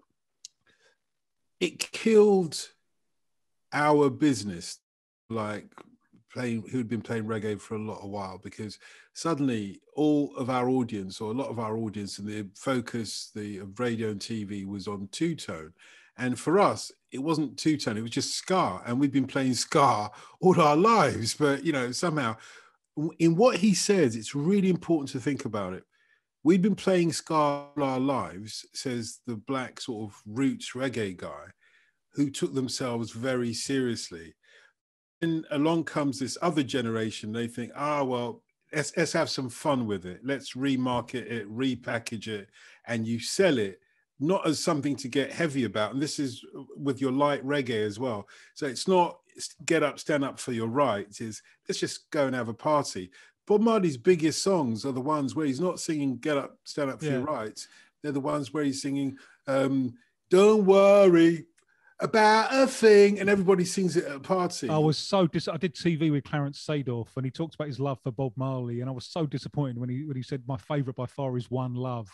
it killed our business, like playing, who'd been playing reggae for a lot of while, because suddenly all of our audience, or a lot of our audience, and the focus the of radio and T V was on two-tone. And for us, it wasn't two-tone, it was just ska. And we've been playing ska all our lives. But, you know, somehow, in what he says, it's really important to think about it. We've been playing ska all our lives, says the black sort of roots reggae guy, who took themselves very seriously. And along comes this other generation, they think, ah, well, let's, let's have some fun with it. Let's remarket it, repackage it, and you sell it, not as something to get heavy about. And this is with your light reggae as well. So it's not get up, stand up for your rights, is let's just go and have a party. Bob Marley's biggest songs are the ones where he's not singing get up, stand up for yeah. your rights. They're the ones where he's singing, um, don't worry about a thing, and everybody sings it at a party. I was so dis- I did T V with Clarence Seedorf, and he talked about his love for Bob Marley, and I was so disappointed when he when he said my favourite by far is One Love.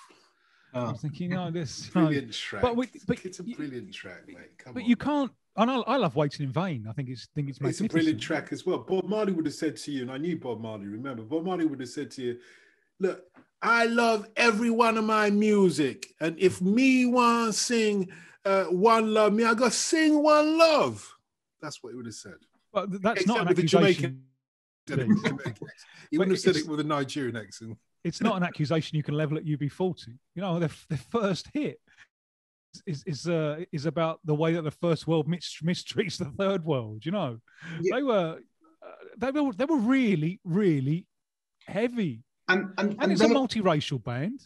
Oh. I was thinking, oh, this brilliant no. track. But, we, but it's a brilliant you, track, mate. Come but on. You can't. And I, I love Waiting in Vain. I think it's think it's. It's a brilliant track as well. Bob Marley would have said to you, and I knew Bob Marley. Remember, Bob Marley would have said to you, "Look, I love every one of my music, and if me want sing." Uh, one love me, I gotta sing one love. That's what he would have said. But that's Except not an accusation. Jamaican, he wouldn't have said it with a Nigerian accent. It's not an accusation you can level at U B forty. You know, their, their first hit is is uh, is about the way that the first world mistreats the third world. You know, yeah. they were uh, they were they were really really heavy, and and, and, and it's they, a multiracial band.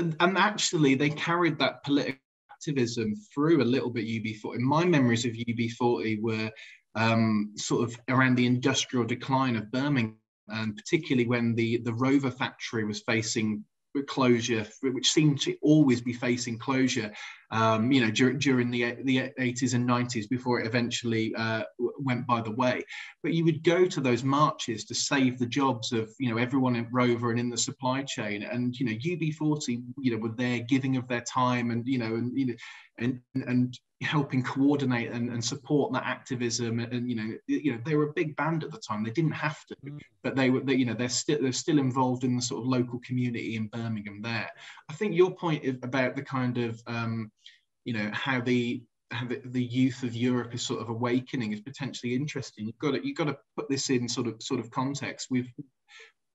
And, and actually, they carried that political activism through a little bit. U B forty, my memories of U B forty were um, sort of around the industrial decline of Birmingham, and particularly when the the Rover factory was facing closure, which seemed to always be facing closure, um, you know, dur- during the the eighties and nineties before it eventually uh, went by the way. But you would go to those marches to save the jobs of, you know, everyone at Rover and in the supply chain, and, you know, U B forty, you know, were there giving of their time and, you know, and, you know, and, and helping coordinate and, and support that activism. And, and you know, you know, they were a big band at the time. They didn't have to, but they were, they, you know, they're still they're still involved in the sort of local community in Birmingham. There, I think your point is about the kind of, um, you know, how the how the, the youth of Europe is sort of awakening is potentially interesting. You've got to you've got to put this in sort of sort of context. We've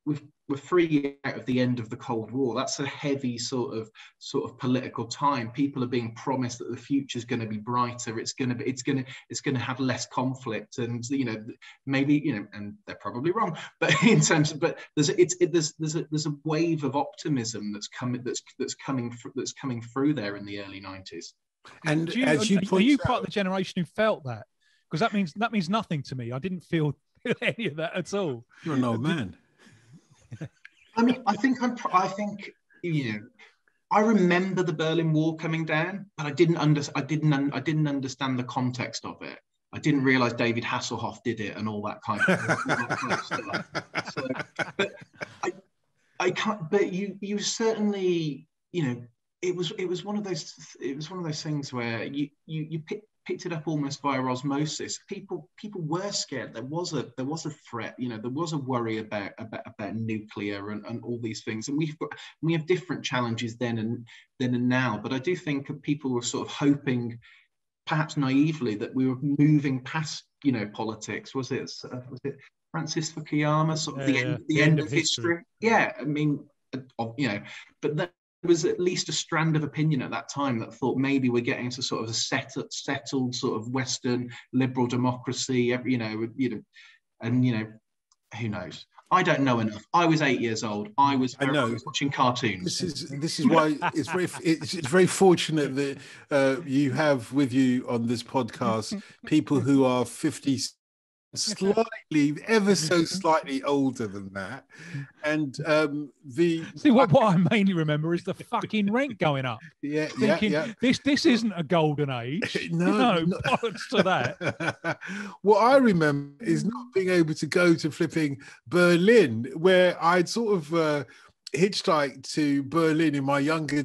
We've, we're three years out of the end of the Cold War. That's a heavy sort of sort of political time. People are being promised that the future is going to be brighter. It's going to be it's going to it's going to have less conflict, and, you know, maybe, you know, and they're probably wrong. But in terms of, but there's it's it, there's there's a, there's a wave of optimism that's coming that's that's coming that's coming through there in the early nineties. And you, as you are you out, part of the generation who felt that? Because that means that means nothing to me. I didn't feel any of that at all. You're an old man. I mean, I think I'm, I think, you know, I remember the Berlin Wall coming down, but I didn't under, I didn't, un, I didn't understand the context of it. I didn't realise David Hasselhoff did it and all that kind of stuff. So, but I, I can't. But you, you certainly, you know, it was, it was one of those, it was one of those things where you, you, you pick. picked it up almost via osmosis. People, people were scared. There was a, there was a threat. You know, there was a worry about about, about nuclear and, and all these things. And we've got, we have different challenges then and then and now. But I do think people were sort of hoping, perhaps naively, that we were moving past, you know, politics. Was it uh, was it Francis Fukuyama? Sort of yeah, the, end, the, the end, end of history. history. Yeah, I mean, you know, but then. There was at least a strand of opinion at that time that thought maybe we're getting to sort of a set, settled sort of Western liberal democracy, you know, you know, and, you know, who knows? I don't know enough. I was eight years old. I was I know. watching cartoons. This is this is why it's very it's, it's very fortunate that uh, you have with you on this podcast people who are fifty, slightly, ever so slightly older than that, and um, the see what, what I mainly remember is the fucking rent going up. Yeah, thinking, yeah, yeah. This this isn't a golden age. No, no parts to that. What I remember is not being able to go to flipping Berlin, where I'd sort of uh, hitchhiked to Berlin in my younger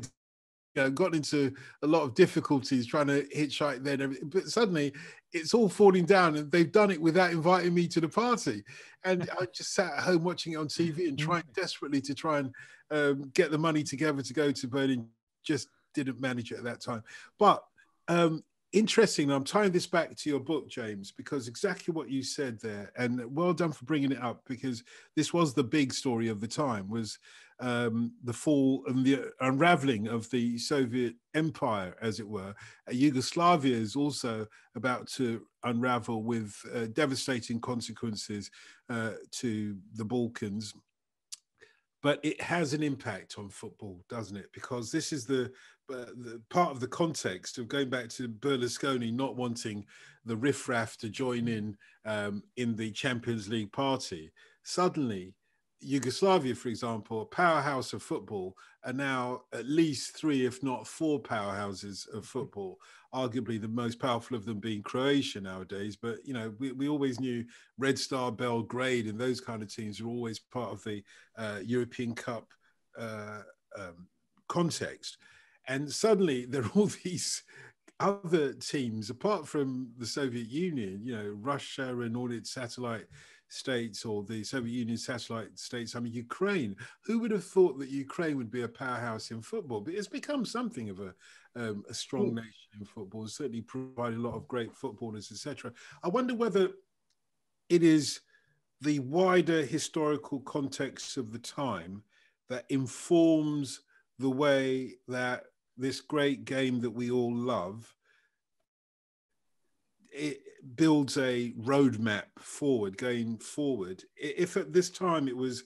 you know, got into a lot of difficulties trying to hitchhike there and everything. But suddenly it's all falling down, and they've done it without inviting me to the party. And I just sat at home watching it on T V and trying desperately to try and um, get the money together to go to Berlin. Just didn't manage it at that time. But um, interesting, I'm tying this back to your book, James, because exactly what you said there, and well done for bringing it up, because this was the big story of the time, was um the fall and the unraveling of the Soviet Empire, as it were. uh, Yugoslavia is also about to unravel with uh, devastating consequences uh, to the Balkans. But it has an impact on football, doesn't it? Because this is the, uh, the part of the context of going back to Berlusconi not wanting the riffraff to join in um, in the Champions League party. Suddenly Yugoslavia, for example, a powerhouse of football, are now at least three, if not four, powerhouses of football, arguably the most powerful of them being Croatia nowadays. But, you know, we, we always knew Red Star, Belgrade and those kind of teams were always part of the uh, European Cup uh, um, context. And suddenly there are all these other teams, apart from the Soviet Union, you know, Russia and all its satellite states, or the Soviet Union satellite states. I mean, Ukraine. Who would have thought that Ukraine would be a powerhouse in football? But it's become something of a, um, a strong nation in football. It's certainly provided a lot of great footballers, et cetera. I wonder whether it is the wider historical context of the time that informs the way that this great game that we all love, it builds a roadmap forward, going forward. If at this time it was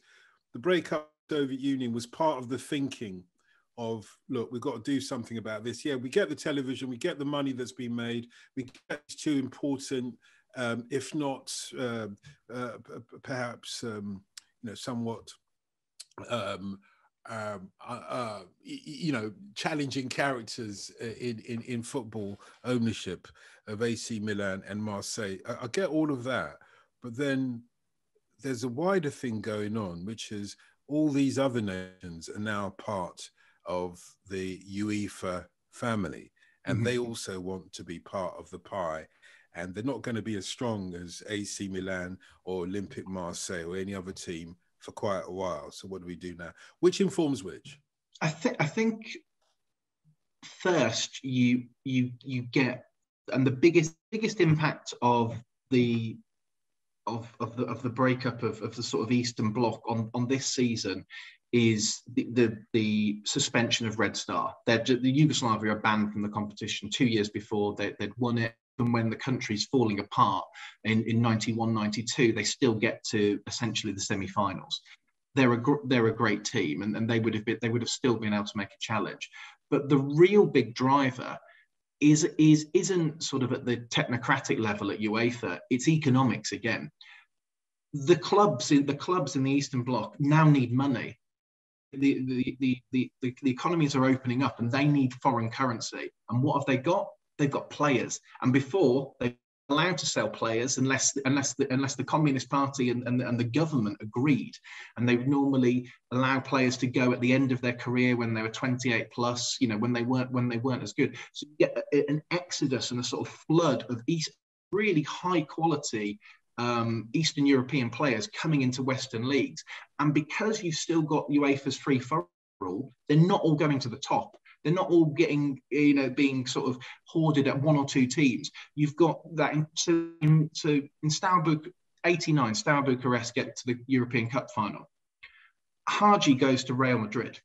the breakup of the Soviet Union was part of the thinking of, look, we've got to do something about this. Yeah, we get the television, we get the money that's been made, we get these two important, um, if not uh, uh, perhaps, um, you know, somewhat, um, Um, uh, uh, you know, challenging characters in, in, in football ownership of A C Milan and Marseille. I, I get all of that, but then there's a wider thing going on, which is all these other nations are now part of the UEFA family, and mm-hmm. they also want to be part of the pie. And they're not going to be as strong as A C Milan or Olympic Marseille or any other team for quite a while. So what do we do now? Which informs which? I think I think first you you you get, and the biggest biggest impact of the of of the of the breakup of, of the sort of Eastern Bloc on, on this season is the, the the suspension of Red Star. They're the Yugoslavia are banned from the competition two years before they, they'd won it. And when the country's falling apart in, in ninety-one, ninety-two, they still get to essentially the semi-finals. They're a, gr they're a great team, and, and they would have been, they would have still been able to make a challenge. But the real big driver is, is, isn't sort of at the technocratic level at UEFA, it's economics again. The clubs in the, clubs in the Eastern Bloc now need money. The, the, the, the, the, the economies are opening up and they need foreign currency. And what have they got? They've got players, and before they were allowed to sell players unless unless the, unless the Communist Party and, and, and the government agreed, and they would normally allow players to go at the end of their career when they were twenty-eight plus, you know, when they weren't when they weren't as good. So you get an exodus and a sort of flood of East, really high quality um, Eastern European players coming into Western leagues, and because you've still got UEFA's free for all, they're not all going to the top. They're not all getting, you know, being sort of hoarded at one or two teams. You've got that. In, so, in, so in Steaua, eighty-nine, Steaua Bucharest get to the European Cup final. Haji goes to Real Madrid.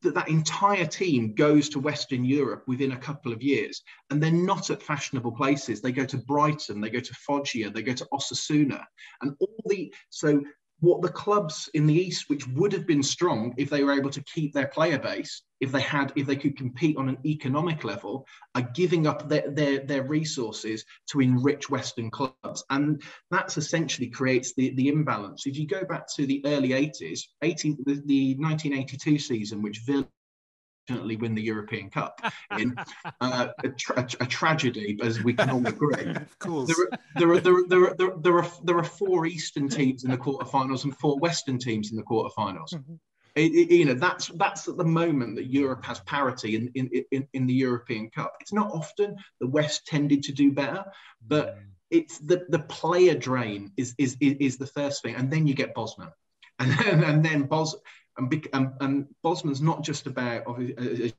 That that entire team goes to Western Europe within a couple of years, and they're not at fashionable places. They go to Brighton, they go to Foggia, they go to Osasuna, and all the so. What the clubs in the East, which would have been strong if they were able to keep their player base, if they had, if they could compete on an economic level, are giving up their their, their resources to enrich Western clubs, and that's essentially creates the the imbalance. If you go back to the early eighties, eighteen the, the nineteen eighty-two season, which Villa definitely win the European Cup in, uh, a, tra a tragedy, as we can all agree. Of course, there are there are there are there are, there are, there are four Eastern teams in the quarterfinals and four Western teams in the quarterfinals. Mm-hmm. It, it, you know, that's that's at the moment that Europe has parity in, in, in, in the European Cup. It's not often. The West tended to do better, but it's the, the player drain is, is is the first thing. And then you get Bosman. And then, and then Bos, and, and, and Bosman's not just about, obviously,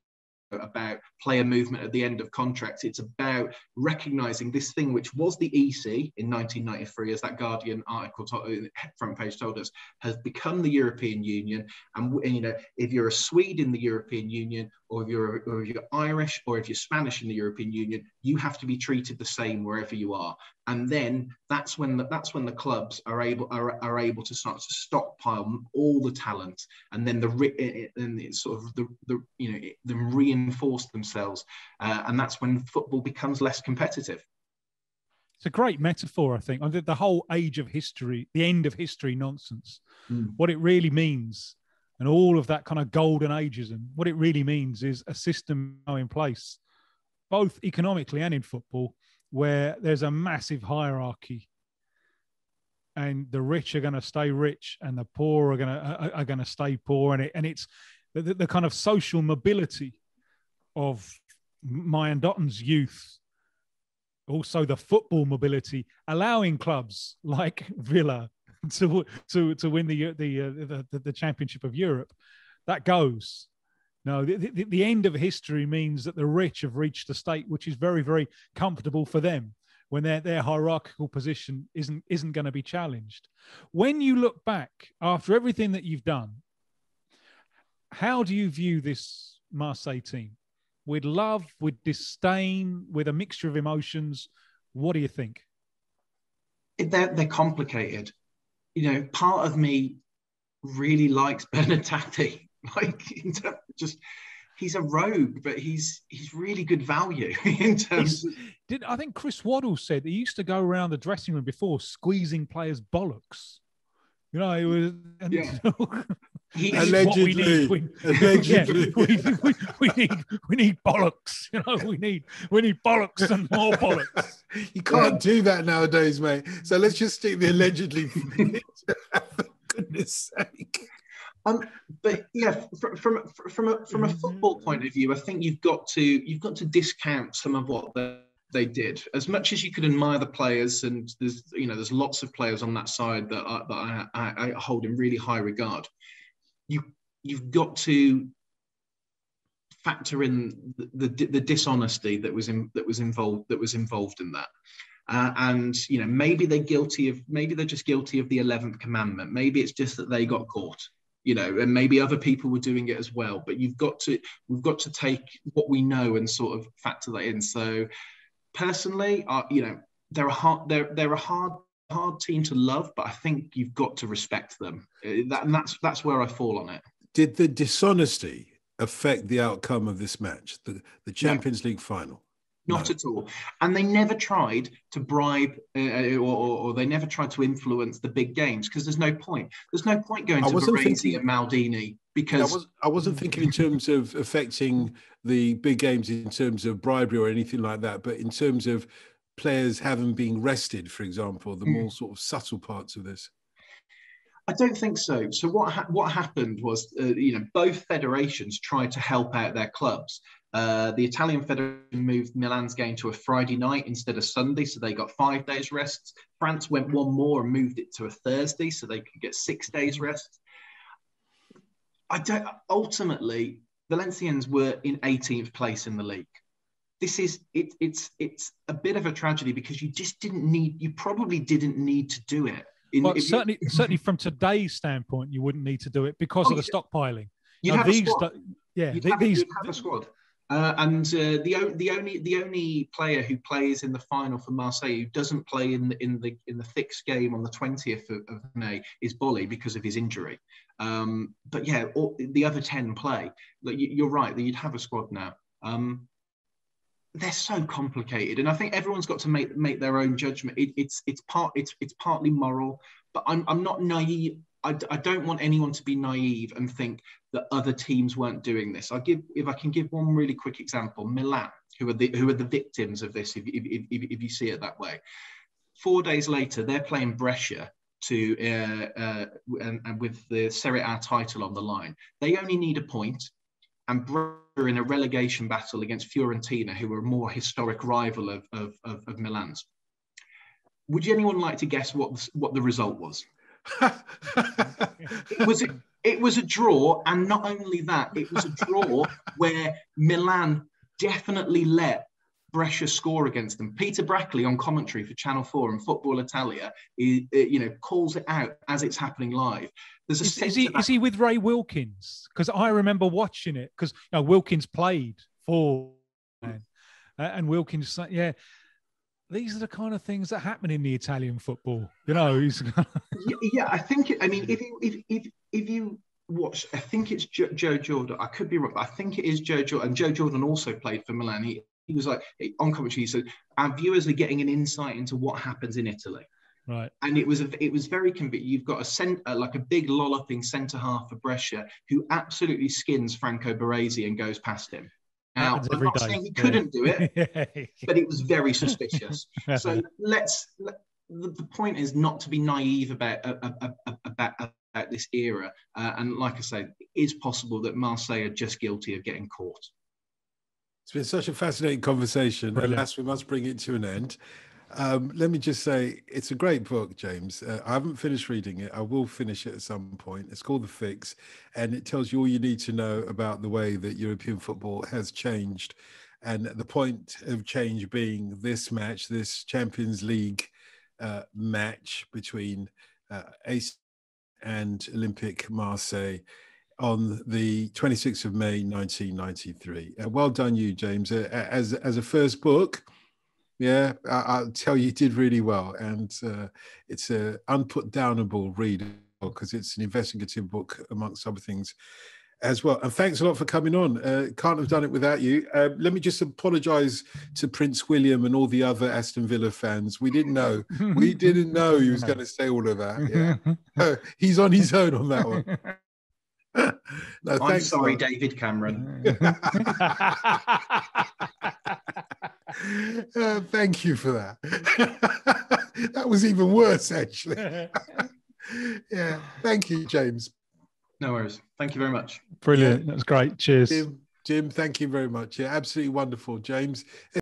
about player movement at the end of contracts. It's about recognising this thing, which was the E C in nineteen ninety-three, as that Guardian article to- front page told us, has become the European Union. And, and you know, if you're a Swede in the European Union, or if you're or if you're Irish, or if you're Spanish in the European Union, you have to be treated the same wherever you are. And then that's when the, that's when the clubs are able are, are able to start to stockpile all the talent, and then the and it's sort of the, the you know it, them reinforce themselves, uh, and that's when football becomes less competitive. It's a great metaphor, I think, on the, the whole age of history, the end of history nonsense, mm. what it really means, and all of that kind of golden ageism. What it really means is a system now in place, both economically and in football, where there's a massive hierarchy, and the rich are going to stay rich and the poor are going to are, are going to stay poor, and it and it's the, the kind of social mobility of Mayan Dotton's youth, also the football mobility, allowing clubs like Villa to to to win the the uh, the, the, the championship of Europe. That goes. No, the, the, the end of history means that the rich have reached a state which is very, very comfortable for them, when their their hierarchical position isn't isn't going to be challenged. When you look back after everything that you've done, how do you view this Marseille team? With love, with disdain, with a mixture of emotions, what do you think? They're, they're complicated. You know, part of me really likes Bernard Tapie. Like, in terms of just, he's a rogue, but he's he's really good value in terms. Of... Did I think Chris Waddle said that he used to go around the dressing room before squeezing players' bollocks? You know, it was and yeah. he, allegedly. We need. We, allegedly. Yeah, we, we, we need we need bollocks. You know, we need we need bollocks and more bollocks. You can't yeah. do that nowadays, mate. So let's just stick the allegedly. For goodness' sake. Um, but yeah, from from from a, from a football point of view, I think you've got to you've got to discount some of what they, they did. As much as you could admire the players, and there's you know there's lots of players on that side that I, that I, I hold in really high regard. You you've got to factor in the the, the dishonesty that was in, that was involved that was involved in that. Uh, and you know maybe they're guilty of maybe they're just guilty of the eleventh commandment. Maybe it's just that they got caught. You know, and maybe other people were doing it as well. But you've got to, we've got to take what we know and sort of factor that in. So, personally, uh, you know, they're a hard, they're they're a hard, hard team to love, but I think you've got to respect them. That, and that's that's where I fall on it. Did the dishonesty affect the outcome of this match, the the Champions no. League final? Not no. at all. And they never tried to bribe uh, or, or they never tried to influence the big games, because there's no point. There's no point going to Baresi thinking, and Maldini because... I wasn't, I wasn't thinking in terms of affecting the big games in terms of bribery or anything like that, but in terms of players having been rested, for example, the more mm. sort of subtle parts of this. I don't think so. So what ha- what happened was, uh, you know, both federations tried to help out their clubs. Uh, the Italian Federation moved Milan's game to a Friday night instead of Sunday, so they got five days rests. France went one more and moved it to a Thursday, so they could get six days rest. I don't. Ultimately, Valenciennes were in eighteenth place in the league. This is it. It's it's a bit of a tragedy because you just didn't need. You probably didn't need to do it. In, well, certainly, you, certainly from today's standpoint, you wouldn't need to do it because oh, of the stockpiling. You have these, a squad. Yeah, you'd have, these, you'd have a squad. Uh, and uh, the o- the only the only player who plays in the final for Marseille who doesn't play in the in the in the fixed game on the twentieth of, of May is Boly because of his injury. Um, but yeah, all, the other ten play. Like, you, you're right that you'd have a squad now. Um, they're so complicated, and I think everyone's got to make make their own judgment. It, it's it's part it's it's partly moral, but I'm I'm not naive. I, I don't want anyone to be naive and think that other teams weren't doing this. I give, if I can give one really quick example, Milan, who are the who are the victims of this, if if, if, if you see it that way. Four days later, they're playing Brescia, to uh, uh, and, and with the Serie A title on the line. They only need a point, and Brando are in a relegation battle against Fiorentina, who are a more historic rival of, of, of, of Milan's. Would anyone like to guess what the, what the result was? it was a, it was a draw, and not only that, it was a draw where Milan definitely let Brescia score against them. Peter Brackley on commentary for Channel four and Football Italia, he, you know, calls it out as it's happening live. There's a is, sense is he that... is he with Ray Wilkins? Because I remember watching it, because you know, Wilkins played for man, uh, and Wilkins, yeah. These are the kind of things that happen in the Italian football, you know. Yeah, I think. I mean, if you if if, if you watch, I think it's jo Joe Jordan. I could be wrong, but I think it is Joe Jordan. And Joe Jordan also played for Milan. He, he was like on commentary. He said, "Our viewers are getting an insight into what happens in Italy." Right. And it was a, it was very convincing. You've got a centre, like a big lolloping centre half for Brescia, who absolutely skins Franco Baresi and goes past him. Now, I'm not day. saying he couldn't yeah. do it, but it was very suspicious. So let's. Let, the point is not to be naive about about, about, about this era. Uh, and like I say, it is possible that Marseille are just guilty of getting caught. It's been such a fascinating conversation. Alas, we must bring it to an end. Um, let me just say, it's a great book, James. Uh, I haven't finished reading it. I will finish it at some point. It's called The Fix, and it tells you all you need to know about the way that European football has changed, and the point of change being this match, this Champions League uh, match between uh, A C and Olympique Marseille on the twenty-sixth of May nineteen ninety-three. Uh, well done you, James. Uh, as, as a first book, yeah, I, I'll tell you, you did really well, and uh, it's an unputdownable read because it's an investigative book, amongst other things, as well. And thanks a lot for coming on. Uh, can't have done it without you. Uh, let me just apologise to Prince William and all the other Aston Villa fans. We didn't know. We didn't know he was going to say all of that. Yeah, uh, he's on his own on that one. No, I'm sorry, David Cameron. Uh, thank you for that. That was even worse, actually. Yeah, thank you, James. No worries. Thank you very much. Brilliant. Yeah. That was great. Cheers. Jim, Jim, thank you very much. Yeah, absolutely wonderful, James.